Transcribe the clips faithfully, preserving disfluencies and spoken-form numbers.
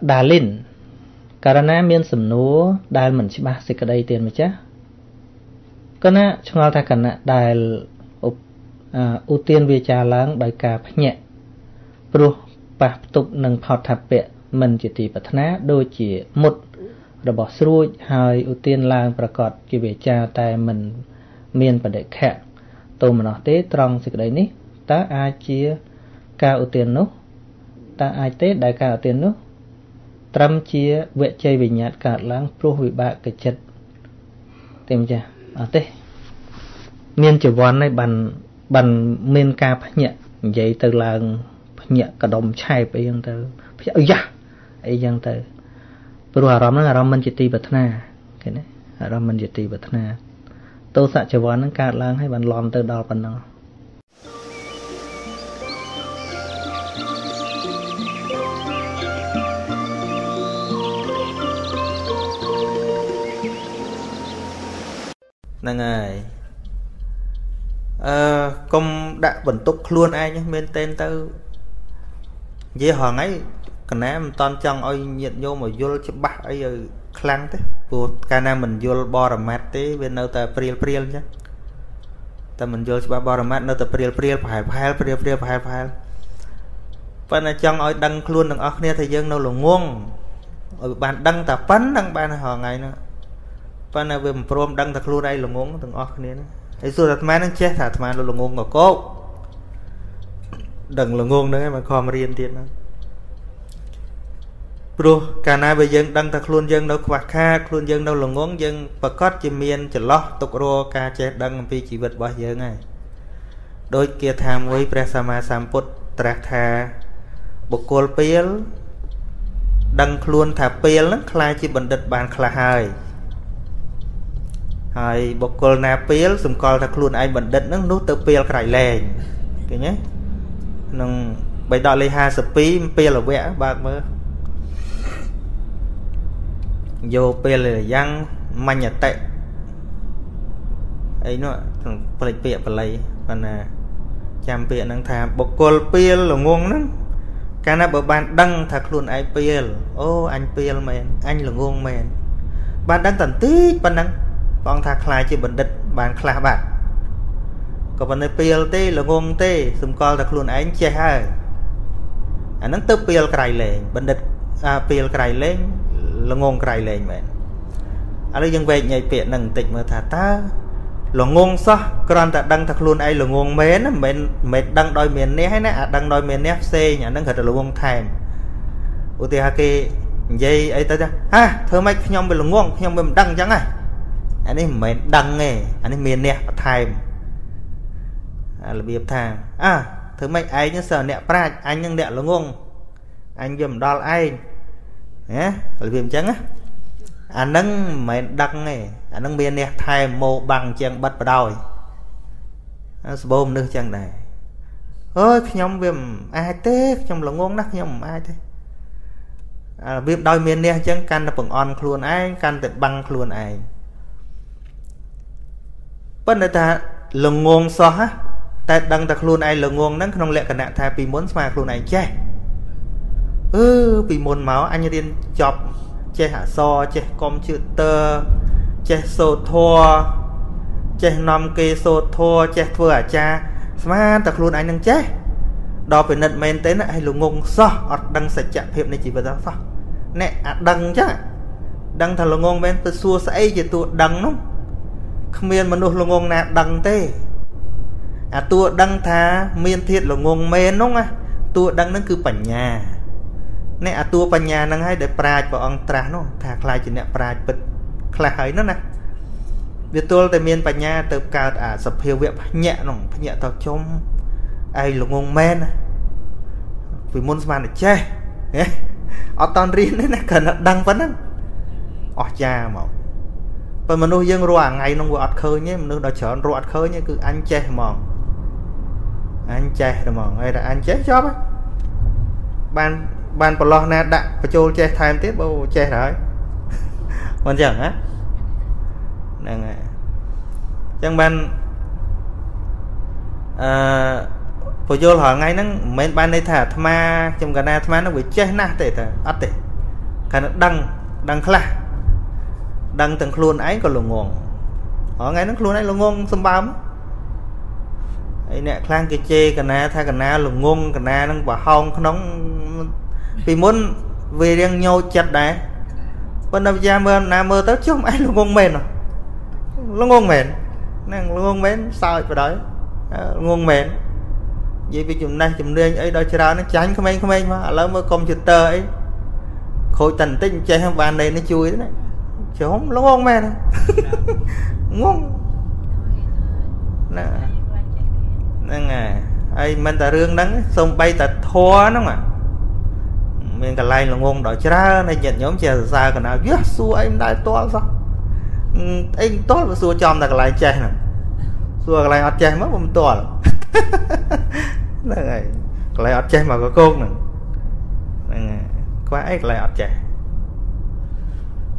đà linh karena miên sầm nú đài mình chỉ ba xịt đây tiền mà chứ cái nè trong ao thay cảnh đài ưu tiên về trà láng bài cà phải nhẹ pro bạc tục nâng phật thập bệ mình chỉ tỷ bát ná đôi chỉ một rồi bỏ xuôi hai ưu tiên làngประกอบ chỉ về trà tại mình miên và để khẹt tôi mà nói tế trong xịt đây ní ta ai chia cao ưu tiên nút ta ai tế đại cao ưu tiên nút trăm chia vệ chơi về nhạt cả láng pro hủy bạc cái chất tìm chưa ở đây miên chỉ vòn này bàn bàn miên ca phải nhẹ vậy từ là nhẹ cả đồng chai bây giờ từ bây giờ ấy giờ từ rồi à rắm nó à rắm mình chỉ tì bật na cái này à rắm mình chỉ tì bật na tôi sợ chỉ vòn nó cả láng hay bàn lòm từ đào bàn nào năng ai à, công đã vận tốc luôn ai nhé bên tên tư dễ hỏi ấy còn em toàn trong ôi nhận vô mà vô cho bác ấy ở khăn thế của cana mình vô bò rầm mát thế bên đâu ta priel priel chứ ta mình vô cho bò rầm mát đâu ta priel priel phải phải priel priel phải phải bên này trong ôi đăng luôn đằng ốc này thời gian đâu là nguồn ở bàn đăng ta phấn đăng bàn hỏi ngày nữa và là về một prom đăng thật luôn đây là ngôn từng off này ấy rồi thật mà nó chết thật mà là ngôn của cô đừng là ngôn đấy mà còn riêng tiền đó pro cả na bây giờ đăng thật luôn dân đâu qua kha luôn dân đâu là ngôn dân và có chim miên chỉ lo tục ro ca chết đăng vì chỉ vật bao giờ này đôi kia tham với presama samput tratha bộc col peel đăng luôn thả peel lắm khai chỉ bẩn đứt bàn khai hai hay bọc cồn na peel sum cồn thạch luôn ai bẩn đất nước từ peel cày lèn cái nhé nông bày đo lấy hai sấp pí peel là vẽ bạc mơ vô peel là giăng manh nhạt tệ ấy nữa thằng phải peel phải lấy còn là chạm peel đang thả bọc cồn peel là ngon lắm cái na bờ bàn đăng thạch luôn ai peel ô anh peel men anh là ngon men bàn đăng tận tít bàn đăng con thà khai chỉ bẩn đất bàn khai bạc còn vấn đề plt là ngôn tê sum coi là luôn anh che hơi anh nó tự pl cày lên bẩn đất à pl cày lên là ngôn cày lên vậy anh ấy dân về nhảy pẹt nằng tịnh mà thà ta là ngôn sao còn ta đăng thật luôn ai là ngôn mến mến mệt đăng đôi miền né hay nè đăng đôi miền né fc nhà nó thật là ngôn thèm utk dây ấy tới ra ha thưa mấy nhóm về là ngôn nhóm mình đăng chẳng này anh ấy mới đăng nghe anh ấy miền nè thầy à, là biệp thang à thứ mấy ấy nhưng sợ nẹ pra anh nhưng nẹ là ngung anh dùm đo là anh nhé là biệp trắng á anh nâng mới đăng nghe anh nâng miền nè thầy mô bằng chàng bắt vào đòi anh sẽ bôm nước chàng này ôi nhóm biệp ai thế nhóm là ngung nắc nhóm ai thế à, biệp đòi miền nè chẳng căn là phần on luôn anh căn tự băng luôn anh bất nãy ta lồng ngôn so ha, ta đăng ta luôn ai lồng ngôn nắng không lẽ cả nạn tha vì muốn mà luôn này che, ừ vì muốn máu anh như điên chọc che hạ so che computer che sô thua che nom kê sô thua che thua à cha, mà ta luôn anh đang che, đó phải nận men tới nè hay lồng ngôn so, đăng sạch chạm hiệp này chỉ vừa ra so, nè à, đăng chứ, đăng thằng lồng ngôn men tôi xua sấy gì tôi đăng lắm miền mà nông ngôn nè đằng tê à tua đăng thà miền thiệt là ngôn men đúng không tua đăng nó cứ bản nhà nè à tua bản nhà năng hay để praj và ông tra nó thà khai chỉ nè praj bật khai hởi nó nè việc tua tại miền bản nhà từ cao à sập hiệu việc nhẹ nó nhẹ tao chôm ai là ngôn men vì muốn mà để che nhé ở toàn riêng đấy nè cần đăng vấn lắm ở cha mà và mình nuôi dân ruộng ngày nó ngồi khơi nhé mình nuôi đào chợ ruộng khơi nhé cứ ăn che mòn ăn che rồi mòn hay là ăn chết chó á ban ban bờ lo na đặng và trôi che thay tiếp bao che rồi mình chẳng á này chẳng ban Phổ vô hỏi ngay nắng mấy ban đây thả tham ma trong cái này tham ma nó bị chết na tệ tệ ắt tệ cái nó đăng đăng khla đăng từng khuôn ấy còn lủng ngong ở ngay nó khuôn ấy lủng ngong sầm bám ấy nè khang kia chê cái này thay cái này lủng ngong cái này nó bảo hong nó vì muốn về đang nhau chặt đấy bên đâu ra mơ na mơ tới chứ không ấy lủng ngong mền à lủng ngong mền nàng lủng ngong mền sao vậy đấy ngong mền vậy vì chúng này chúng đây ấy đó cho ra nó tránh không anh không anh mà lỡ mơ computer ấy khối tần tích chơi không bàn này nó chui đấy chứ không lỗ ngon mẹ ngon nè à ai mình ta rương đắng xong bay ta thua nó mà mình cả lai là ngon đó cho ra này nhận nhóm chè xa cả nào biết xua anh đã to sao anh tốt và xua chom là cái lai chè nè xua cái lai ọt chè mất một to này lại ọt chè mà có côn nè quá ấy lại ọt chè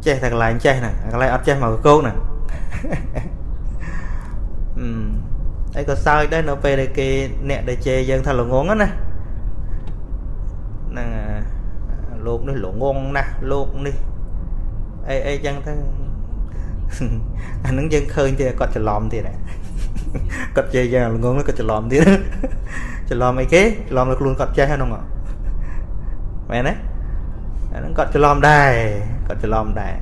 chè thằng lại chè nè lại ọt chè mà có côn nè ấy có sao đấy nó về đây kia nẹt để chè dân thằng lộn ngón á nè nè lộn đi lộn ngon nè lộn đi ấy ấy chẳng thằng anh đứng dân khơi thì còn chờ lòm thì này cặp chơi ra là ngon nó có chả lòm tí nữa chả lòm mấy cái lòm được luôn cặp chơi hay không ạ mẹ đấy nó còn chả lòm đài còn chả lòm đài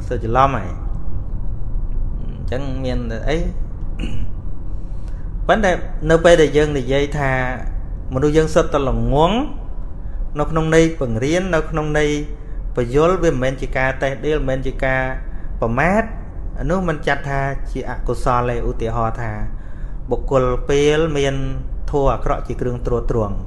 sợ chả lòm mày chẳng miền ấy vấn đề nơi bây giờ dân thì dây thà một đôi dân sắp ta là muốn nó không đây phần riêng nó không đây và dối với mình chỉ ca tay đi mình chỉ ca và mát nếu mình chặt tha chỉ ác của so lệ ưu tiệt họ tha bộc cồn peel miền thua cọ chỉ đường trượt truồng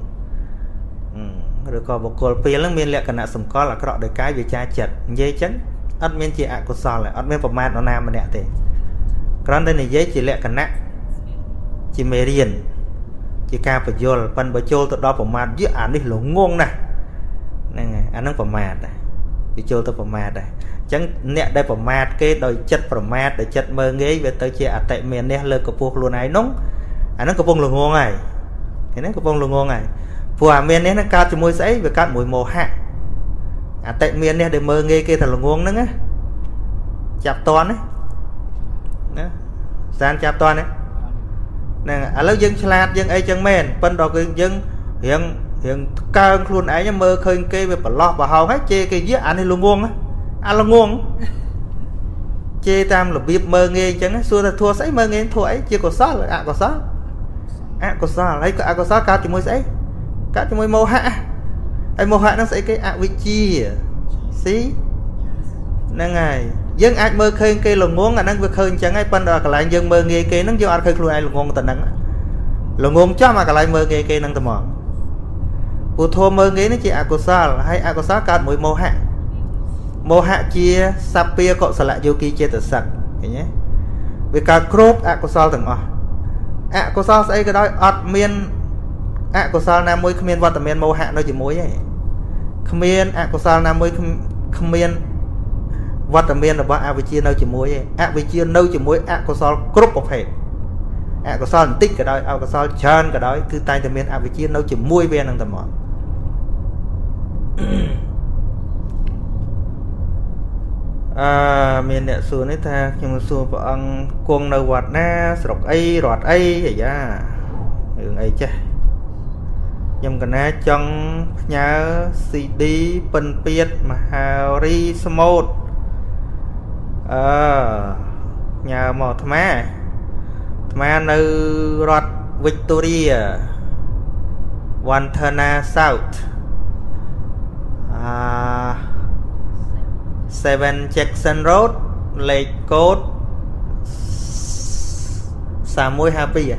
rồi còn bộc cồn peel miền lệ cận sủng co là cọ để cái về cha chật dây chấn ắt miền chỉ ác của so lệ ắt miền phẩm man nó nam mình nè thì còn đây này dây chỉ lệ cận nè chỉ mê riền chỉ ca phải vô là phân bờ châu tụi đó phẩm man dữ ảnh đi lỗ ngon nè này này anh đang phẩm man này đi châu tụi phẩm man này chẳng nẹt đây phẩm mát cái đôi chất phẩm mát để chất mơ ghế về tới chị à tại miền nè lơ cặp buộc luôn ấy nóng à nó có bông lùng ngon này thì nó có bông lùng ngon này phù à miền nè nó cao thì môi sấy về cắt mũi mồ hạ à tại miền nè để mơ ghế kia thật là ngon nữa á chạp toàn đấy nè san chạp toàn đấy nè à lâu dân slad dân ấy chẳng men phân đó cái dân hiện hiện cao luôn ấy mơ khơi kia về phần lo và hào hết chê cái giết anh thì luôn ngon á anh à, là nguồn chê tam là biết mơ nghe chẳng xua ta thua sấy mơ nghe thua ấy chưa có sót là ạ có sót ạ có sót lấy có ạ có sót cá thì môi sấy cá thì môi màu hạ ấy màu hạ nó sẽ cái ạ vị chi xí năng ngày dân ai mơ khơi cây là nguồn là năng việc hơn chẳng ai phân đò cả lại dân mơ nghe cây nó vô ăn khơi luôn ai là nguồn tận năng là nguồn cho mà cả lại mơ nghe cây năng tầm mòn của thua mơ nghe nó chỉ ạ có sót hay ạ có sót cá mùi màu hạ mô hạ chia sapia cọ sạ lại vô kia chia từ sạch nhé vì cả crop ạ của sao thằng ạ của sao ấy cái đó admin ạ của sao nam môi khmiên vitamin mô hạ nó chỉ mối vậy khmiên ạ của sao nam môi khmiên vitamin là ba ạ chia nó chỉ mối vậy ạ chia nâu chỉ mối ạ của sao crop một hệ ạ của sao tích cái đó ạ của sao chân cái đó cứ tay vitamin ạ chia nâu chỉ môi về năng tầm mỏ à miền địa xưa nấy ta nhưng xưa vợ ông cuồng đầu hoạt na sọc ấy rọt ấy vậy á đường ấy chứ nhưng cái này trong nhớ xê đê phân biệt mà Harry Smith à nhà mỏ tham á tham á nơi rọt Victoria Montana South à Seven Jackson Road Lake Code Samui Happy à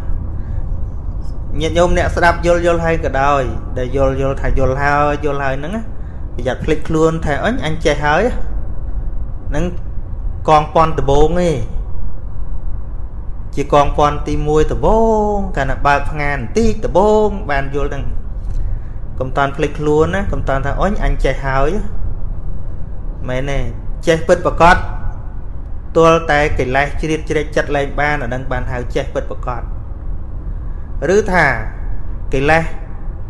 nhiệt nhôm nè sẽ đáp vô vô hay cả đời để vô vô thay vô hay vô hay nắng á bây giờ click luôn thay ấn anh chạy hơi nắng con con từ bốn đi chỉ con con tim môi từ bốn cả là ba ngàn tí từ bốn bàn vô đằng công toàn click luôn á công toàn thay ấn anh chạy hơi mấy này chạy bật vào con tôi tay cái like chi tiết chi chặt lại ban ở đằng bàn hào chạy bật vào con rứ thả cái lẽ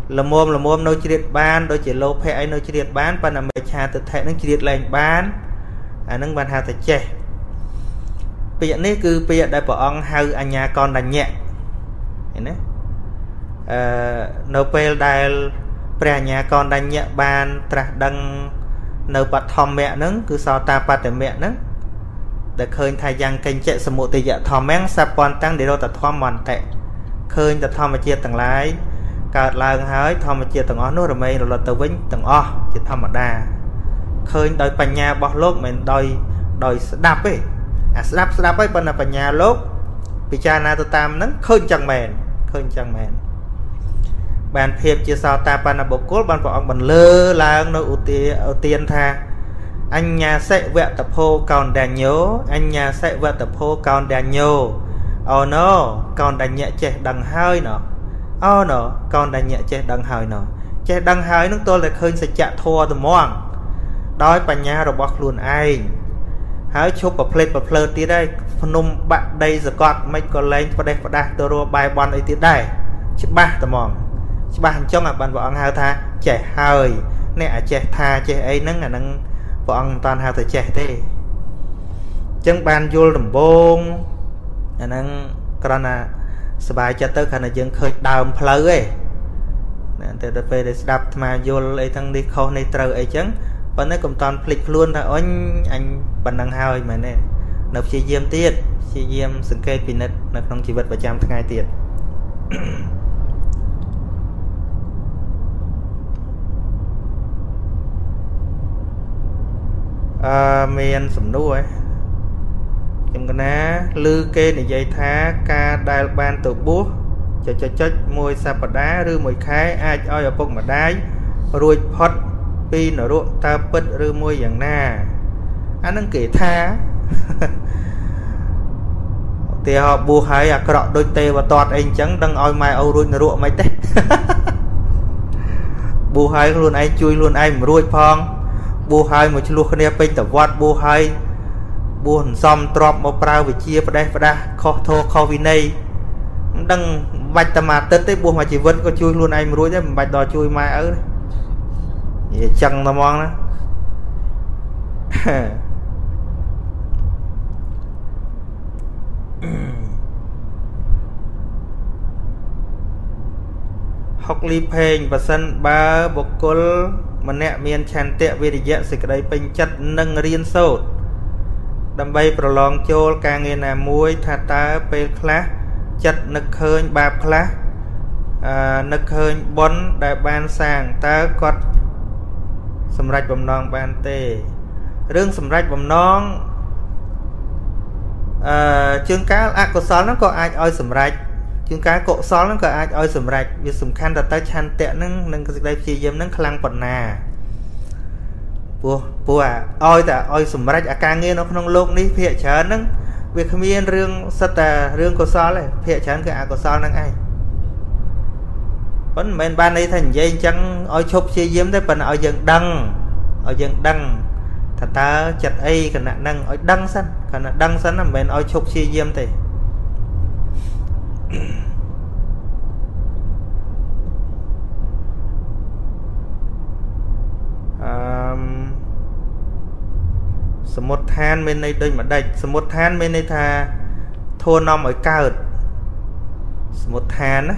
là mồm là mồm nấu chi tiết ban đôi chỉ lâu phe nấu chi tiết bán và làm mệt hà tự thể nấu chi tiết lành bán à nâng bàn hà tự trẻ bây giờ này cứ bây giờ đại bảo ông hai anh nhà con đành nhẹ đấy nấu phe đại phe nhà con đành nhẹ ban tra đăng nấu bát thom mẹ nướng cứ sao ta bát để mẹ nướng để khơi thay giang kênh chạy sầm mộ thì giờ thom máng sapon tăng để đâu ta thom mòn tệ khơi ta thom mà chia tầng lái cả làng hái thom mà chia tầng ó nốt rồi mày rồi là tàu vĩnh tầng ó chỉ thom mà đà khơi đòi bành nhà bọt lốp mình đòi đòi đạp ấy à đạp đạp ấy bên là bành nhà lốp bị cha na tôi tam nắng khơi chẳng mền khơi chẳng mền bàn phèm chia sao ta ban là bộ cốt ban bọn ông mình lơ là nó ưu tiên ưu tiên tha anh nhà sẽ vẽ tập hô còn đàn nhớ anh nhà sẽ vẽ tập hô còn đàn nhớ oh no còn đành nhẹ trẻ đằng hơi nó oh no còn đành nhẹ trẻ đằng hơi nó trẻ đằng hơi nước tôi lại khơi sẽ chạy thua từ mong đói bà nhà rồi bọc luôn anh hãy chụp vào plate và plate tí đây nông bạn đây giờ gọt mấy con lên vào đây vào đây tôi rồi bài bọn ấy tí đây chứ ba từ mong chứ ba cho ngạc bạn bọn hào tha trẻ hơi nè trẻ tha trẻ ấy nâng là nâng bọn toàn hào thầy trẻ thế chân bàn vô lầm bông năng còn là sờ bài cho tới khả năng dân khơi đào phơi ấy, từ từ về để đạp mà vô lấy thằng đi khâu này trừ ấy chấn, và nó cũng toàn click luôn là anh anh bản năng hơi mà nè, nộp chi diêm tiết, chi diêm sừng cây pin nết, nộp trong chi vật và trăm ngày tiết. À, miền sầm nua ấy. Chúng ta ná lư kê này dây thá ca đai ban tổ bố cho cho chết môi xa bật đá rư môi khái ai oi ở bông mà đáy rồi phót pin ở ruộng ta bật rư môi dạng nà anh đang kể tha thì họ bù hai à cọ đôi tê và toạt anh chẳng đang oi mai âu ruộng ruộng mấy tết bù hai luôn anh chui luôn anh mà ruộng phong bù hai một chút luôn khăn em bên tập quạt bù hai buồn xong trọp một prao về chia vào đây vào đây khó thô khó vì này đang bạch tầm mà tết tới buồn mà chỉ vẫn có chui luôn anh rối đấy bạch đò chui mai ở đấy chẳng là mong đó học lý phênh và sân ba bộ côn mà nẹ miền tràn tệ về để dẹn xịt đây bên chất nâng riêng sâu đâm bay pro long chôl ca nghe là muối thà ta pe khá chặt nực hơi bạp khá nực hơi bón đại ban sàng ta cọt sầm rạch bầm non ban tê rương sầm rạch bầm non chương cá à có xóa nó có ai oi sầm rạch chương cá cộ xóa nó có ai oi sầm rạch vì sầm khăn là ta chăn tẹn nâng nâng cái đây chi dâm nâng khăn bẩn nà bùa bùa oi ta oi sủng rách à càng nghe nó không lộn đi phía chán nâng việc không yên riêng sát tà riêng của sao này phía chán cái à của sao năng ai vẫn mình ban đây thành dây chẳng oi chụp chi diếm tới phần oi dần đăng oi dần đăng thật ta chặt ai cần nạn năng oi đăng sẵn cần nạn đăng sẵn là mình oi chụp chi diếm thì số một than bên đây đây mà đây số một than bên đây thà thua non ở cao số một than á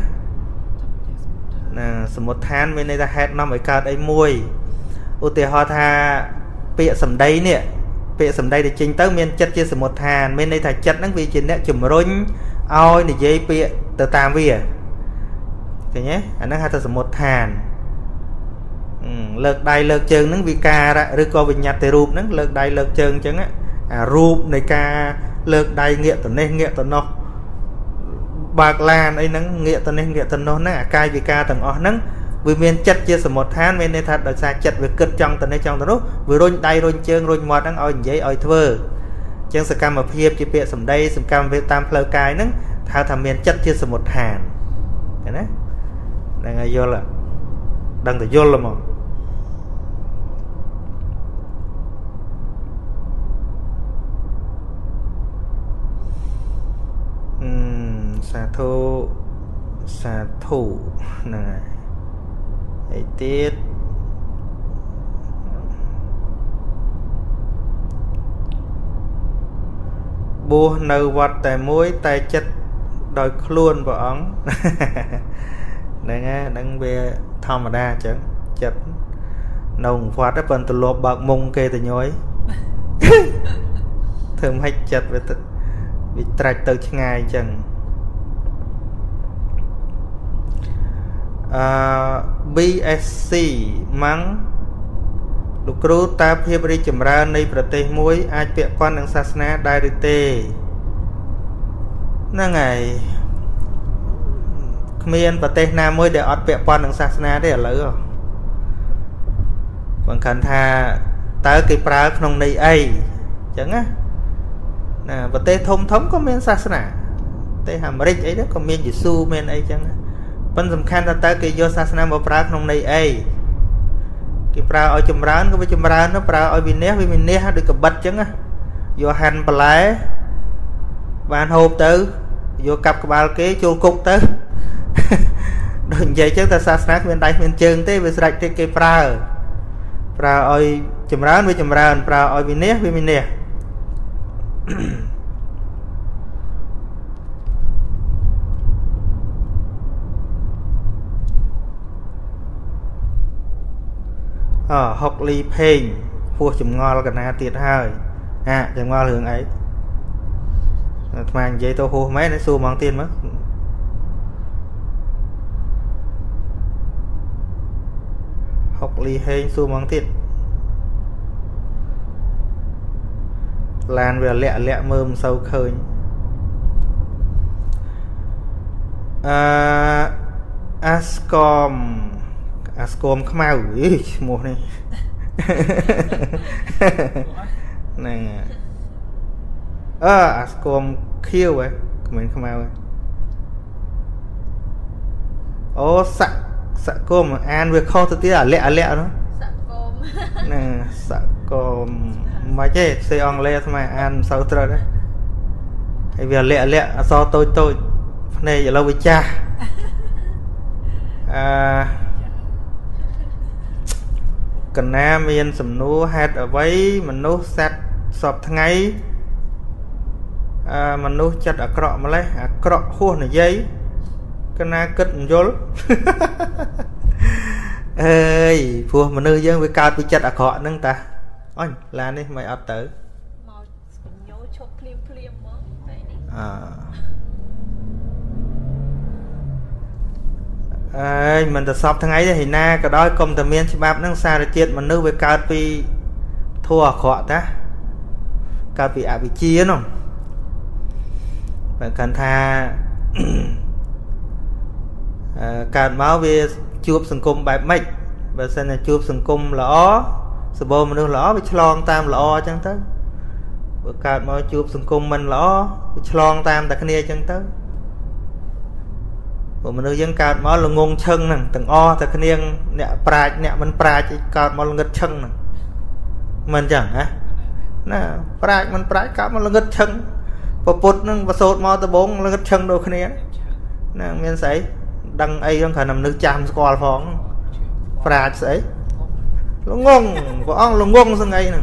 số một than bên đây là hẹn non ở cao đây môi ô tê ho thà bịa sầm đây nè bịa sầm đây để chính tới miền chất chia số một than bên đây thà chất năng vì chuyện đấy chùm rối oi để dây bịa từ tam vi à thế nhé anh đang hai thà số một than lợt đai lợt chừng nắng vì ca ra rồi coi về nhà từ rụp nắng lợt đai lợt chừng chừng á rụp này ca lợt đai nghĩa tụi nên nghĩa tụi nó bạc lan ấy nắng nghĩa tần nên nghĩa tần nó nè cai vì ca tầng ở nắng vì miền chất chia sẻ một tháng miền này thật là xa chất về cực trong tần này trong tần lúc vừa rôn tay rôn chân rôn mọt đang ở giấy ở thưa chân sự cam ở phía chỉ bịa sầm đây sầm cam về tam lơ cai nắng thao thầm miền chất chia sẻ một tháng cái đấy đang ở vô là đang ở vô là mà xà thô xà thủ này ấy tiết bùa nâu vật tại mũi tay chất đòi luôn vào ống này nghe đang về thăm mà đa chứ chất nồng phát đã phần từ lộp bạc mông kê từ nhối thường hay chất về bị trạch từ ngày chẳng Uh, bê ét xê มั้งลูกครูตาเพียบริจำราญในประเทศមួយ phần tầm khăn ta tới cái vô sát nam bảo prá không này ấy cái prá ở chấm rán có phải chấm rán nó prá ở bên nét bên nét được cả bật chăng á vô hành bả lái bàn hộp tới vô cặp cái bao kế chôn cục tới đừng vậy chứ ta sát nam bên đây bên chân tới bên sạch tới cái prá prá ở chấm rán với chấm rán prá ở bên nét bên nét ờ học lý phênh phuộc chùm ngò là cái nào tiệt hơi à chùm ngò hưởng ấy mà vậy tôi phuộc mấy nó xua mong tiền mất học lý phênh xua mong tiền làn về lẹ lẹ mơm sâu khơi à, Ascom Ascom Khmau ý mùa này nè ơ Ascom Khiêu vậy mình Khmau vậy ô sạc sạc cơm an việc kho tôi tí là lẹ lẹ đó sạc cơm nè sạc cơm mà chết xe on le mà an sau trời đấy hay việc lẹ lẹ do tôi tôi này giờ lâu với cha à cần nam yên sầm nô hạt ở vấy mình nô sạt sọp thằng ấy à, mình nô chặt ở cọ mà lấy à, cọ khô này giấy cần na cất vô ơi phù mình nô dân với cao với chặt ở cọ nâng ta ôi là đi mày ở tử à. Ê, mình đã sắp thằng ấy thì na cái đó công tầm miên bạp năng xa là chết mà nữ với cao vì thua khó ta cao vì ạ bị chia không phải cần tha cao máu về chụp sừng cung bạp mạch và xem là chụp sừng cung là ó sờ bồ mà nữ là ó bị chlong tam là ó chẳng tới cao máu chụp sừng cung mình là ó bị chlong tam ta cái này chẳng tới mình nói dân cao máu là ngôn chân nè từng o thật niên nè pra nè mình pra chỉ cao máu là ngất chân nè mình chẳng hả nè pra mình pra cao máu là ngất chân và bột nâng và sốt máu tới bốn là ngất chân đâu cái này nè miền sấy đăng ấy không phải nằm nước chạm qua phong pra sấy nó ngon của ông nó ngon sang ấy nè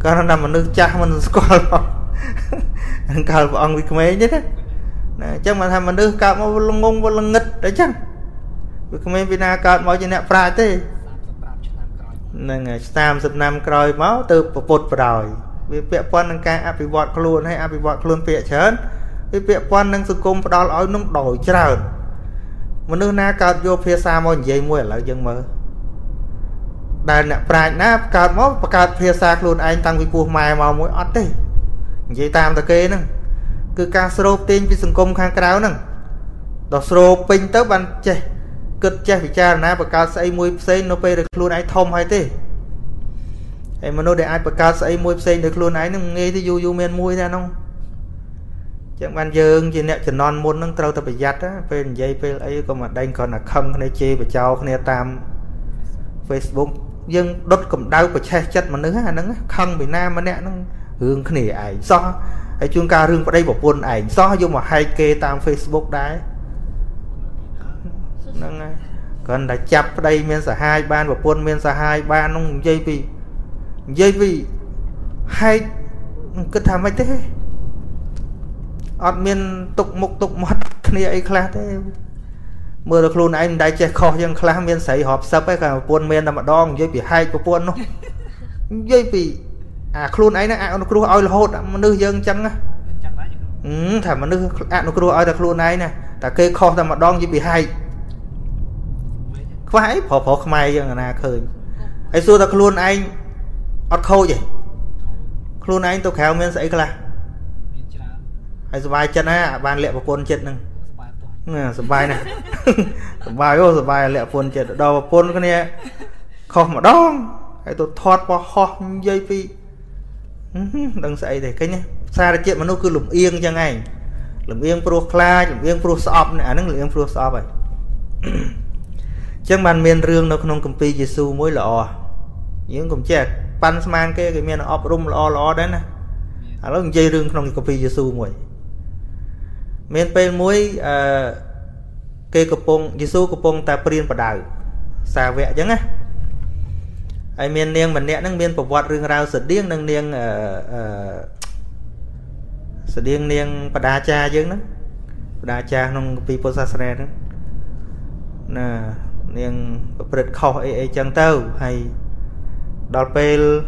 còn nằm ở nước chạm mình qua phong cao của ông bị mấy nhất đấy chắc mà thằng mình đưa cạo máu lông ngung và lông nghịch đấy chăng vì không em Vina cạo máu trên nẹp phải thế nên ngày tam sập nam còi máu từ bột vào đòi vì bẹt quan đang cai áp bị bọt luôn hay áp bị bọt luôn bẹt chớn vì bẹt quan đang sụp cung vào đó nói nông đổi trào mà đưa na cạo vô phía xa mọi dây mùi là dân mơ đàn nẹp phải nắp cạo máu và cạo phía xa luôn anh tăng vì cua mai màu mũi ót đi dây tam ta kê nè cứ ca srô tên vì sừng công khang cáo nè đó srô pin tới ban che cất che phải cha nè và ca say môi say nó pe được luôn ai thông hay thế em mà nó để ai và ca say môi say được luôn ai nó nghe thì du du men môi ra nông chẳng ban dương gì nè chỉ non muốn nâng trâu tập bị giặt á về dây về ấy còn mà đang còn là không này chê và cháu này tam Facebook dương đốt cũng đau của che chất mà nữa à nó không Việt Nam mà nè nó hương cái này ảnh do hay chúng ta hương vào đây bỏ buồn ảnh do nhưng mà hay kê tam Facebook đấy còn đã chập đây men sợ hai ban và buồn men sợ hai ban nó dây vì dây vì hay cứ tham mấy thế ọt miên tục mục tục mất này ấy khá thế mưa được luôn anh đã che kho dân khá miên xảy họp sắp ấy cả buồn miên là mà đong dây bị hay của buồn nó dây vì à luôn ấy nó ăn nó cứ oi là hột mà nữ dân chăng á ừ thả mà nữ ăn nó cứ oi là luôn ấy nè ta kê kho ra mà đong dây bị hay phải phò phò không ai dân là khơi ấy xưa ta luôn anh ọt khâu vậy luôn anh tôi khéo miên xảy cả ai sờ chân á, bàn lẹ vào phun chết nè, sờ vai nè, sờ vai ô sờ vai lẹ phun chết, đào vào phun cái này, không mà đong, ai tôi thoát vào ho dây phi, đừng sậy để cái này, xa ra chuyện mà nó cứ lủng yên chẳng ai, lủng yên pro cla, lủng yên pro shop này, nó lủng yên pro shop vậy, chẳng bàn miền riêng nó không cầm pi Jesus mỗi lọ, những cầm chẹt, pan mang cái cái miền nó up rum lọ lọ đấy nè, à nó dây riêng không cầm pi Jesus mỗi miền bên mũi cây cột bông, Jesus cột bông ta prin vào đảo, xà vẽ chẳng á. Ai miền niêng mình nè năng miền bờ vọt rừng rau sệt điên năng niêng sệt điên niêng vào đá cha chứ nó, đá cha nông people sasre đó, nè niêng bật khò ấy chẳng tao hay đào pel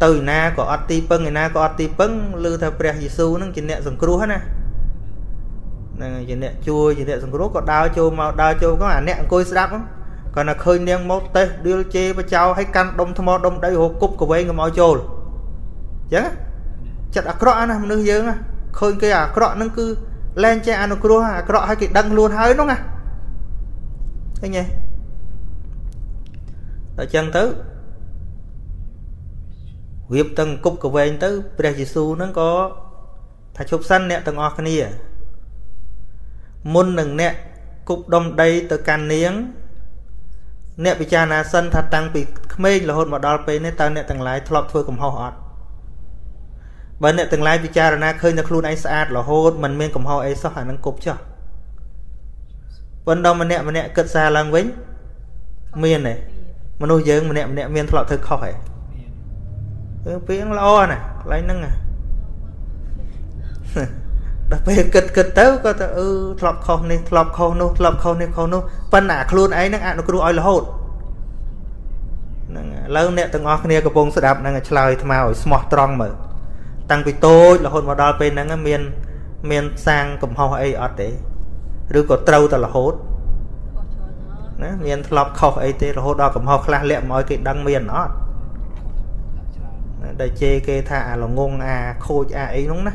từ na có ati pung người na có ati pung lư thà prea Jesus năng kinh nè sừng cua hết nè. Chị nẹ chua, chị nẹ xong rốt có đau chua màu đau chua có à nẹ côi sắp lắm. Còn là khơi nèng mốt tê đưa chê bà cháu hay căn đông thơ mò đông đầy hộp cúp của vây người mò chôl. Chẳng á chật à krọ nè, nữ dương á khơi cái à krọ nâng cứ lên chê ăn krua à krọ hay cái đăng luôn hơi nóng à. Thế nhỉ đó chân tứ huyếp tầng cúp của vây tứ Prea Jesus nâng có thả chụp xanh nẹ tầng ọt cái này à môn nâng nẹ cục đông đây tới can niếng nẹ bị cha na sân thật tăng bị mê là hôn mà đo pe nè ta nẹ tầng lái thọp thôi cùng hò họt và nẹ tầng lái bị cha na khơi nè luôn ai sát là hôn mình men cùng hò ấy sao khả năng cục chưa vẫn đâu mà nẹ mà nẹ cất xa lang vĩnh miền này mà nuôi dưỡng mà nẹ mà nẹ miền thọp thôi khỏi tiếng lo này lấy nâng à đặc biệt kịch kịch tới có thể lọc không này lọc không nô lọc không này không nô phân ả luôn ấy nó ăn nó cứ oi là hột lâu nè từng ngõ kia có bông sữa đạp năng chơi màu smart strong mở tăng bị tôi là hột mà đo bên năng miền miền sang cùng hoa ấy ở đấy rồi có trâu ta là hột miền lọc không ấy thế là hột đo cùng hoa là lẹ mọi cái đăng miền đó để chê kê thà là ngôn à khôi à ấy đúng nè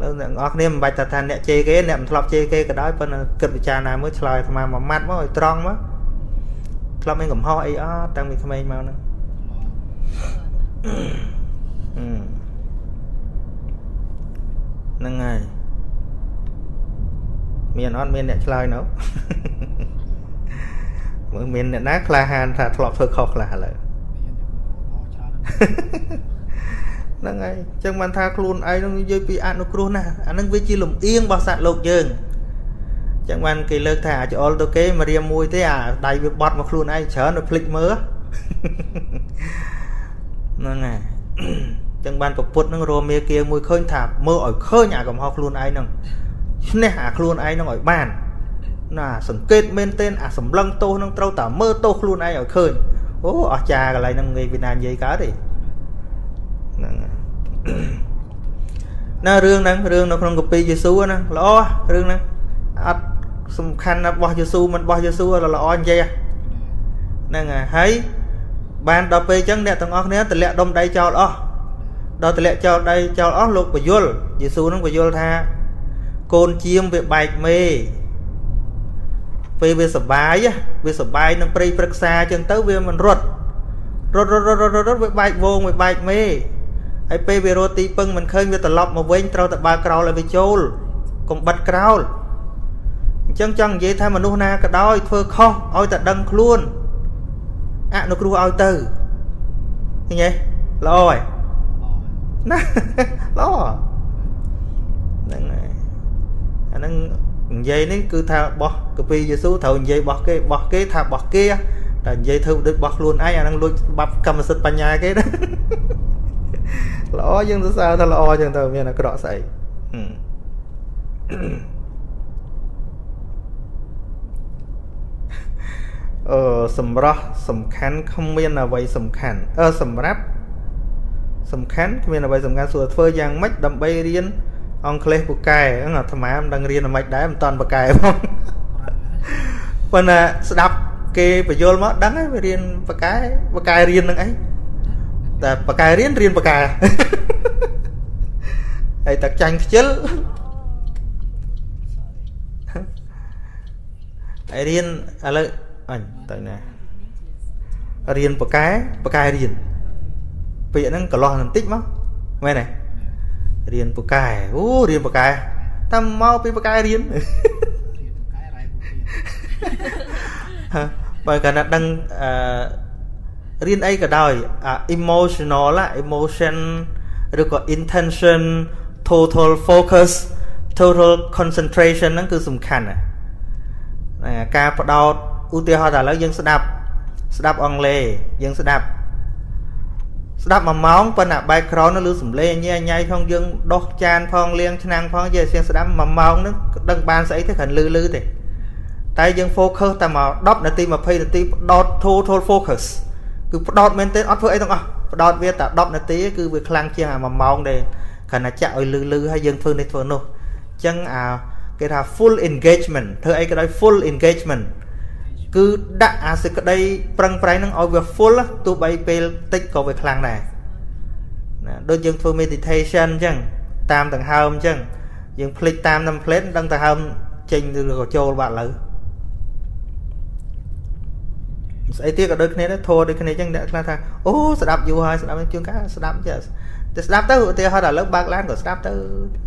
lớn nè ngọc niệm bạch tà nè chê cái nè thọp chê cái cái đó bên kịch cha nào mới chơi mà mà mát mới tròn mới thọp mình cũng hoi á tăng mình thay màu nữa nâng ngày miền on miền nè chơi nữa mỗi miền nè nát la hàn thà thọp thôi khóc là lại năng ấy chẳng bàn tha luôn ấy nó dây bị ăn nó cua nè anh đang với chi lủng yên bao sạt lột dường chẳng bàn kỳ lơ thả cho all cái mà riêng mui thế à đầy việc bọt mà luôn ấy chở nó phịch mớ năng này chẳng bàn cột bột nó rôm mía kia mui khơi thả mơ ở khơi nhà cầm họp luôn ấy năng nè à luôn ấy nó ở bàn là sừng kết bên tên à sừng lăng tô nó trâu tả mơ tô luôn ấy ở khơi ô ở cha cái này năng người Việt Nam dây cá đi na rương năng rương nó không có pi Jesus năng lo rương năng ắt sum khăn nó bỏ Jesus mình bỏ Jesus là lo vậy năng à thấy ban đọc pi chẳng nè thằng ông nè từ lẹ đông đây cho lo đó tỷ lệ cho đây cho ớt lục và dul dì xu nó và dul tha côn chiêm về bạch mê về về sập bài á về sập bài nó prei prek xa chân tới về mình rốt rốt rốt rốt rốt rốt về bạch vô về bạch mê ai pe về rô ti pưng mình khơi về tờ lọc mà quên trâu tờ ba cầu lại về chôl còn bật cầu chân chân vậy thay mà nu na cả đôi thưa không ôi tờ đăng luôn à nó cứ ôi từ như vậy là ôi nó đó nên dây nó cứ thà bỏ cái pi Giêsu thầu dây bỏ cái bỏ cái thà bỏ kia là dây thâu được bỏ luôn ai đang luôn bắp cầm sứt bàn nhà cái đó lo nhưng sao thà lo nhưng thà miền là cái đỏ sậy ờ sầm ra sầm khăn không miền là vậy sầm khăn ờ sầm ráp sầm khăn miền là vậy sầm khăn sửa phơi giang mách đầm bay riêng ông kêu của cài nó thầm em đang riêng là mạch đá em toàn bậc cài không phần là đọc kê phải vô mất đắng ấy riêng bậc cái bậc cài riêng năng ấy là bậc cài riêng riêng bậc cài đây tạc tranh chứ ấy riêng à lợi ảnh tại nè riêng bậc cái bậc cài riêng vậy nó cả lo làm tích mất nghe này riêng bậc cài, ô riêng bậc cài, ta mau đi bậc cài riêng, bởi cả đang riêng ấy cả đời emotional là emotion, rồi có intention, total focus, total concentration, nó cứ sủng khăn này, ca bắt đầu ưu tiên họ đã lấy dân đạp, đạp ông lê, dân đạp đáp mà máu bên à bài cỏ nó lưu sủng lê nhẹ nhảy phong dương đốt chan phong liên năng phong về xem đáp mà máu nó đăng ban sấy thế hình lư lư thì tay dương focus ta mà đốt là tim mà phi là tim đốt total focus cứ đốt men tên ớt với ấy đúng không đốt về ta đốt là tí cứ việc lang chiang à mà máu để khả năng chạy lư lư hay dương phương này phương nô chân à cái là full engagement thưa ấy cái đó full engagement cứ đã à sự cái đây prang prang nó over full tụ bay pel tích có về khang này đôi dương phương meditation chăng tam tầng hầm chăng dương click tam năm plate đăng tầng hầm trình được cho bạn lử ấy tiếc ở đôi cái này nó thua đôi cái này chăng đã là thằng ô sẽ đạp dù hơi sẽ đạp chương cá sẽ đạp chứ sẽ đạp tới hội thì họ đã lớp bạc lan của sẽ đạp tới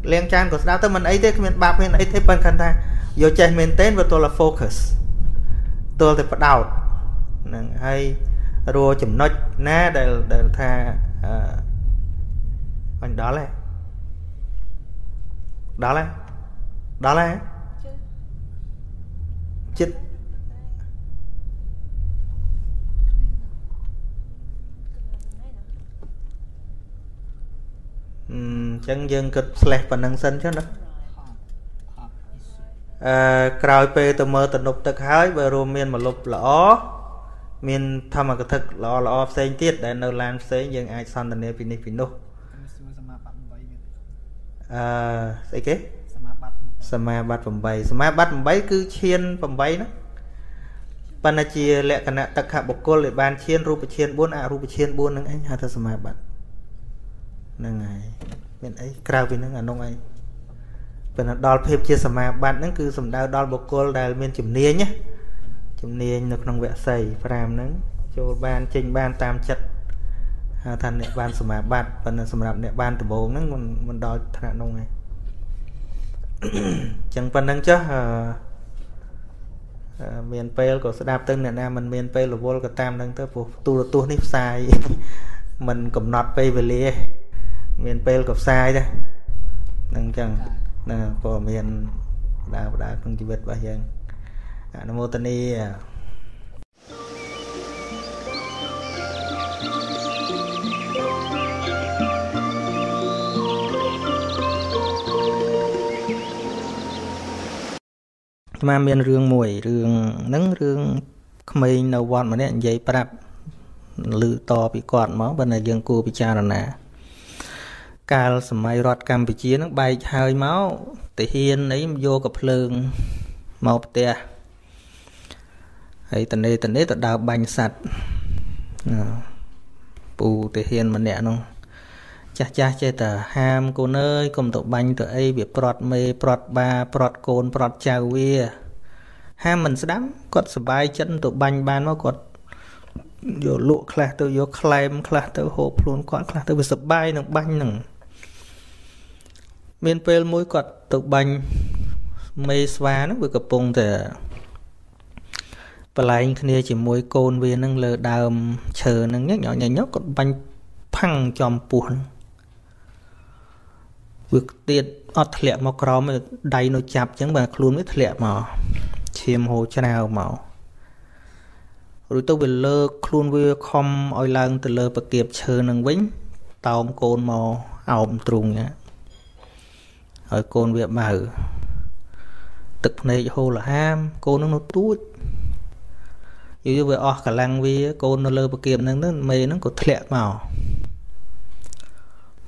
len chan của sẽ đạp tới mình ấy thế mình bạc mình ấy thế bằng khăn thang vô chạy mình tên và tôi là focus tôi thì bắt đầu hay rùa chùm nốt ná để để tha anh đó là đó là đó là chết chân dân kịch slash và nâng sinh chứ đó cào pe từ mơ từ nộp từ khái về rùa miên mà lục lõ miên tham mà cái thực lõ lõ xây tiết để nấu làm xây dân ai san thành nếp pin pin đâu à cái cái sma bắt phẩm bảy sma bắt phẩm bảy cứ chiên phẩm bảy đó panachi lệ cận nè tắc hạ bộc cô lệ bàn chiên rup chiên buôn à rup chiên buôn nương anh hà thơ sma bắt nương ai miên ấy cào pin nương anh nông ai đo phép chia sẻ mà bạn nó cứ sầm đau đo bọc cô đài miền chùm nia nhé chùm nia nó không vẽ xây phàm nó cho ban trình ban tam chất thành nệ ban sầm mà bạn phần sầm đạp nệ ban từ bố nó mình mình đo thằng nông này chẳng phần năng chứ miền tây của đạp tân Việt Nam mình miền tây là vô cả tam năng tới phục tu là tu nếp sai mình cầm nọt về về lìa miền tây gặp sai đây năng chẳng nè phổ miền đào đá không chỉ biết bao giờ nó mô tả đi. Mà miền rương mùi rương nắng rương mình đầu vòn mà đấy dây bạc lự to bị cọt máu bên này dân cô bị cha rồi nèการสมัยรัฐกัมพูชีนั้นใบชายเมาแต่เฮียนไอ้โยกับเพลิงเมาเตะไอ้ตอนนี้ตอนนี้ตัดดาวบังสัตว์ปูแต่เฮียนมันเนี่ยน้อง Chá chá chê tờ ham cô nơi cùng tụ bánh tụi ấy bị prot mê prot ba prot côn prot chào vía ham mình sẽ đắm cột sờ bay chân tụ bánh ban nó cột vô lụa khla tự vô claim khla tự hộp luôn cột khla tự bị sờ bay nằng bánh nằng miền pê mũi cột tụ bánh mê xóa nó bị cặp bông tờ và lại kia chỉ mũi côn vì nâng lờ đàm chờ nâng nhắc nhỏ nhảy nhóc cột bánh phăng chòm buồn việc tiệt ọt lẹ màu cỏ mà đầy nó chạp chẳng mà luôn với lẹ mà chìm hồ cho nào màu rồi tôi bị lơ luôn với không oi lang từ lơ và kịp chờ nâng vĩnh tàu côn màu ảo trùng nhá ở côn việc mà thực này hồ là ham côn nó nó tút như vậy ọt cả lang với côn nó lơ và kịp nâng nó mày nó có lẹ màu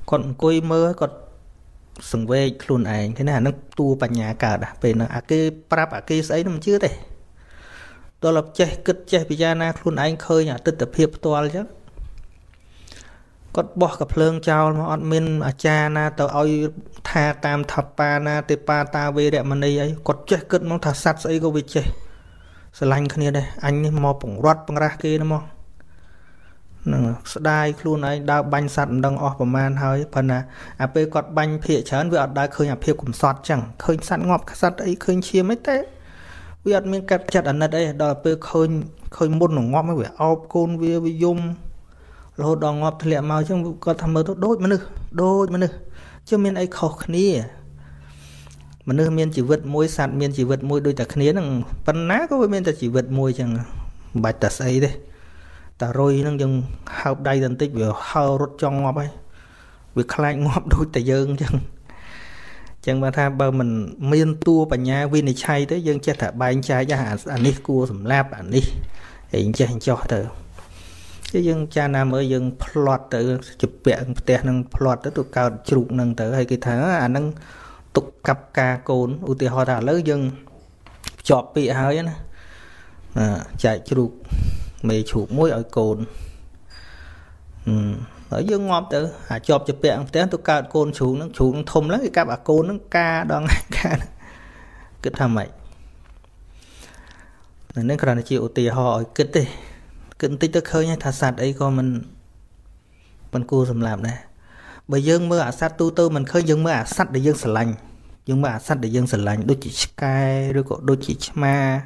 còn côi mơ còn sừng ve luôn này thế này nó tu bạch nhà cả đã về nó à cái prap à cái ấy nó chưa đấy tôi lập che cất che bây giờ na luôn anh khơi nhà tự tập hiệp toal chứ còn bỏ cả phượng trao mà admin à cha na tao oi tha tam thập pa na te pa ta về đẹp mà này ấy còn che cất nó thà sát ấy có bị che sờ lanh kia đây anh mò bỏng rót bỏng ra kia nó mò đai luôn này đau banh sạt đang ở phần man hơi phần à à bây quạt banh phía chán vừa đai khơi nhà phía cũng sọt chẳng khơi sạt ngọt sạt ấy khơi chia mấy té vừa mình cắt chặt ở nơi đây đòi bây khơi khơi môn nó ngọt mới phải ao côn vừa vừa dùng lô đòn ngọt thì lẹ màu trong có tham mơ đôi mà nữa đôi mà nữa chứ miền ấy khó khăn mà nữa miền chỉ vượt môi sạt miền chỉ vượt môi đôi ta khía rằng phần nát có miền ta chỉ vượt môi chẳng bạch ta xây đây ta rồi nâng dừng học đây dần tích vừa hao rút cho ngọp ấy việc khai ngọp đôi tay dương chẳng chẳng mà tha bờ mình miên tua bà nhà viên này chay tới dương chết thả bài anh trai ra hả anh đi cua sầm lạp anh đi anh chơi anh cho từ chứ dương cha nam mới dương plot từ chụp vẹn tè nâng plot tới tụ cao chụp nâng tới hay cái tháng à nâng tục cặp ca cồn ưu tiên họ thả lớn dương chọt bị hơi nè chạy chụp mày chụp mũi ở cồn ừ. Ở dưới ngọt từ à chọp chụp bẹn té tôi cao cồn chú nó chú nó thôm lắm cái cá bà cồn nó ca đoan ca cứ tham mày nên còn là chịu tì họ cứ tì cứ tì tôi khơi nha thà sạt ấy coi mình mình cua sầm làm này bởi dương mưa à sát tu tư mình khơi dương mưa à sát để dương sờ lành dương mưa à sát để dương sờ lành đôi chỉ sky đôi cọ đôi chỉ ma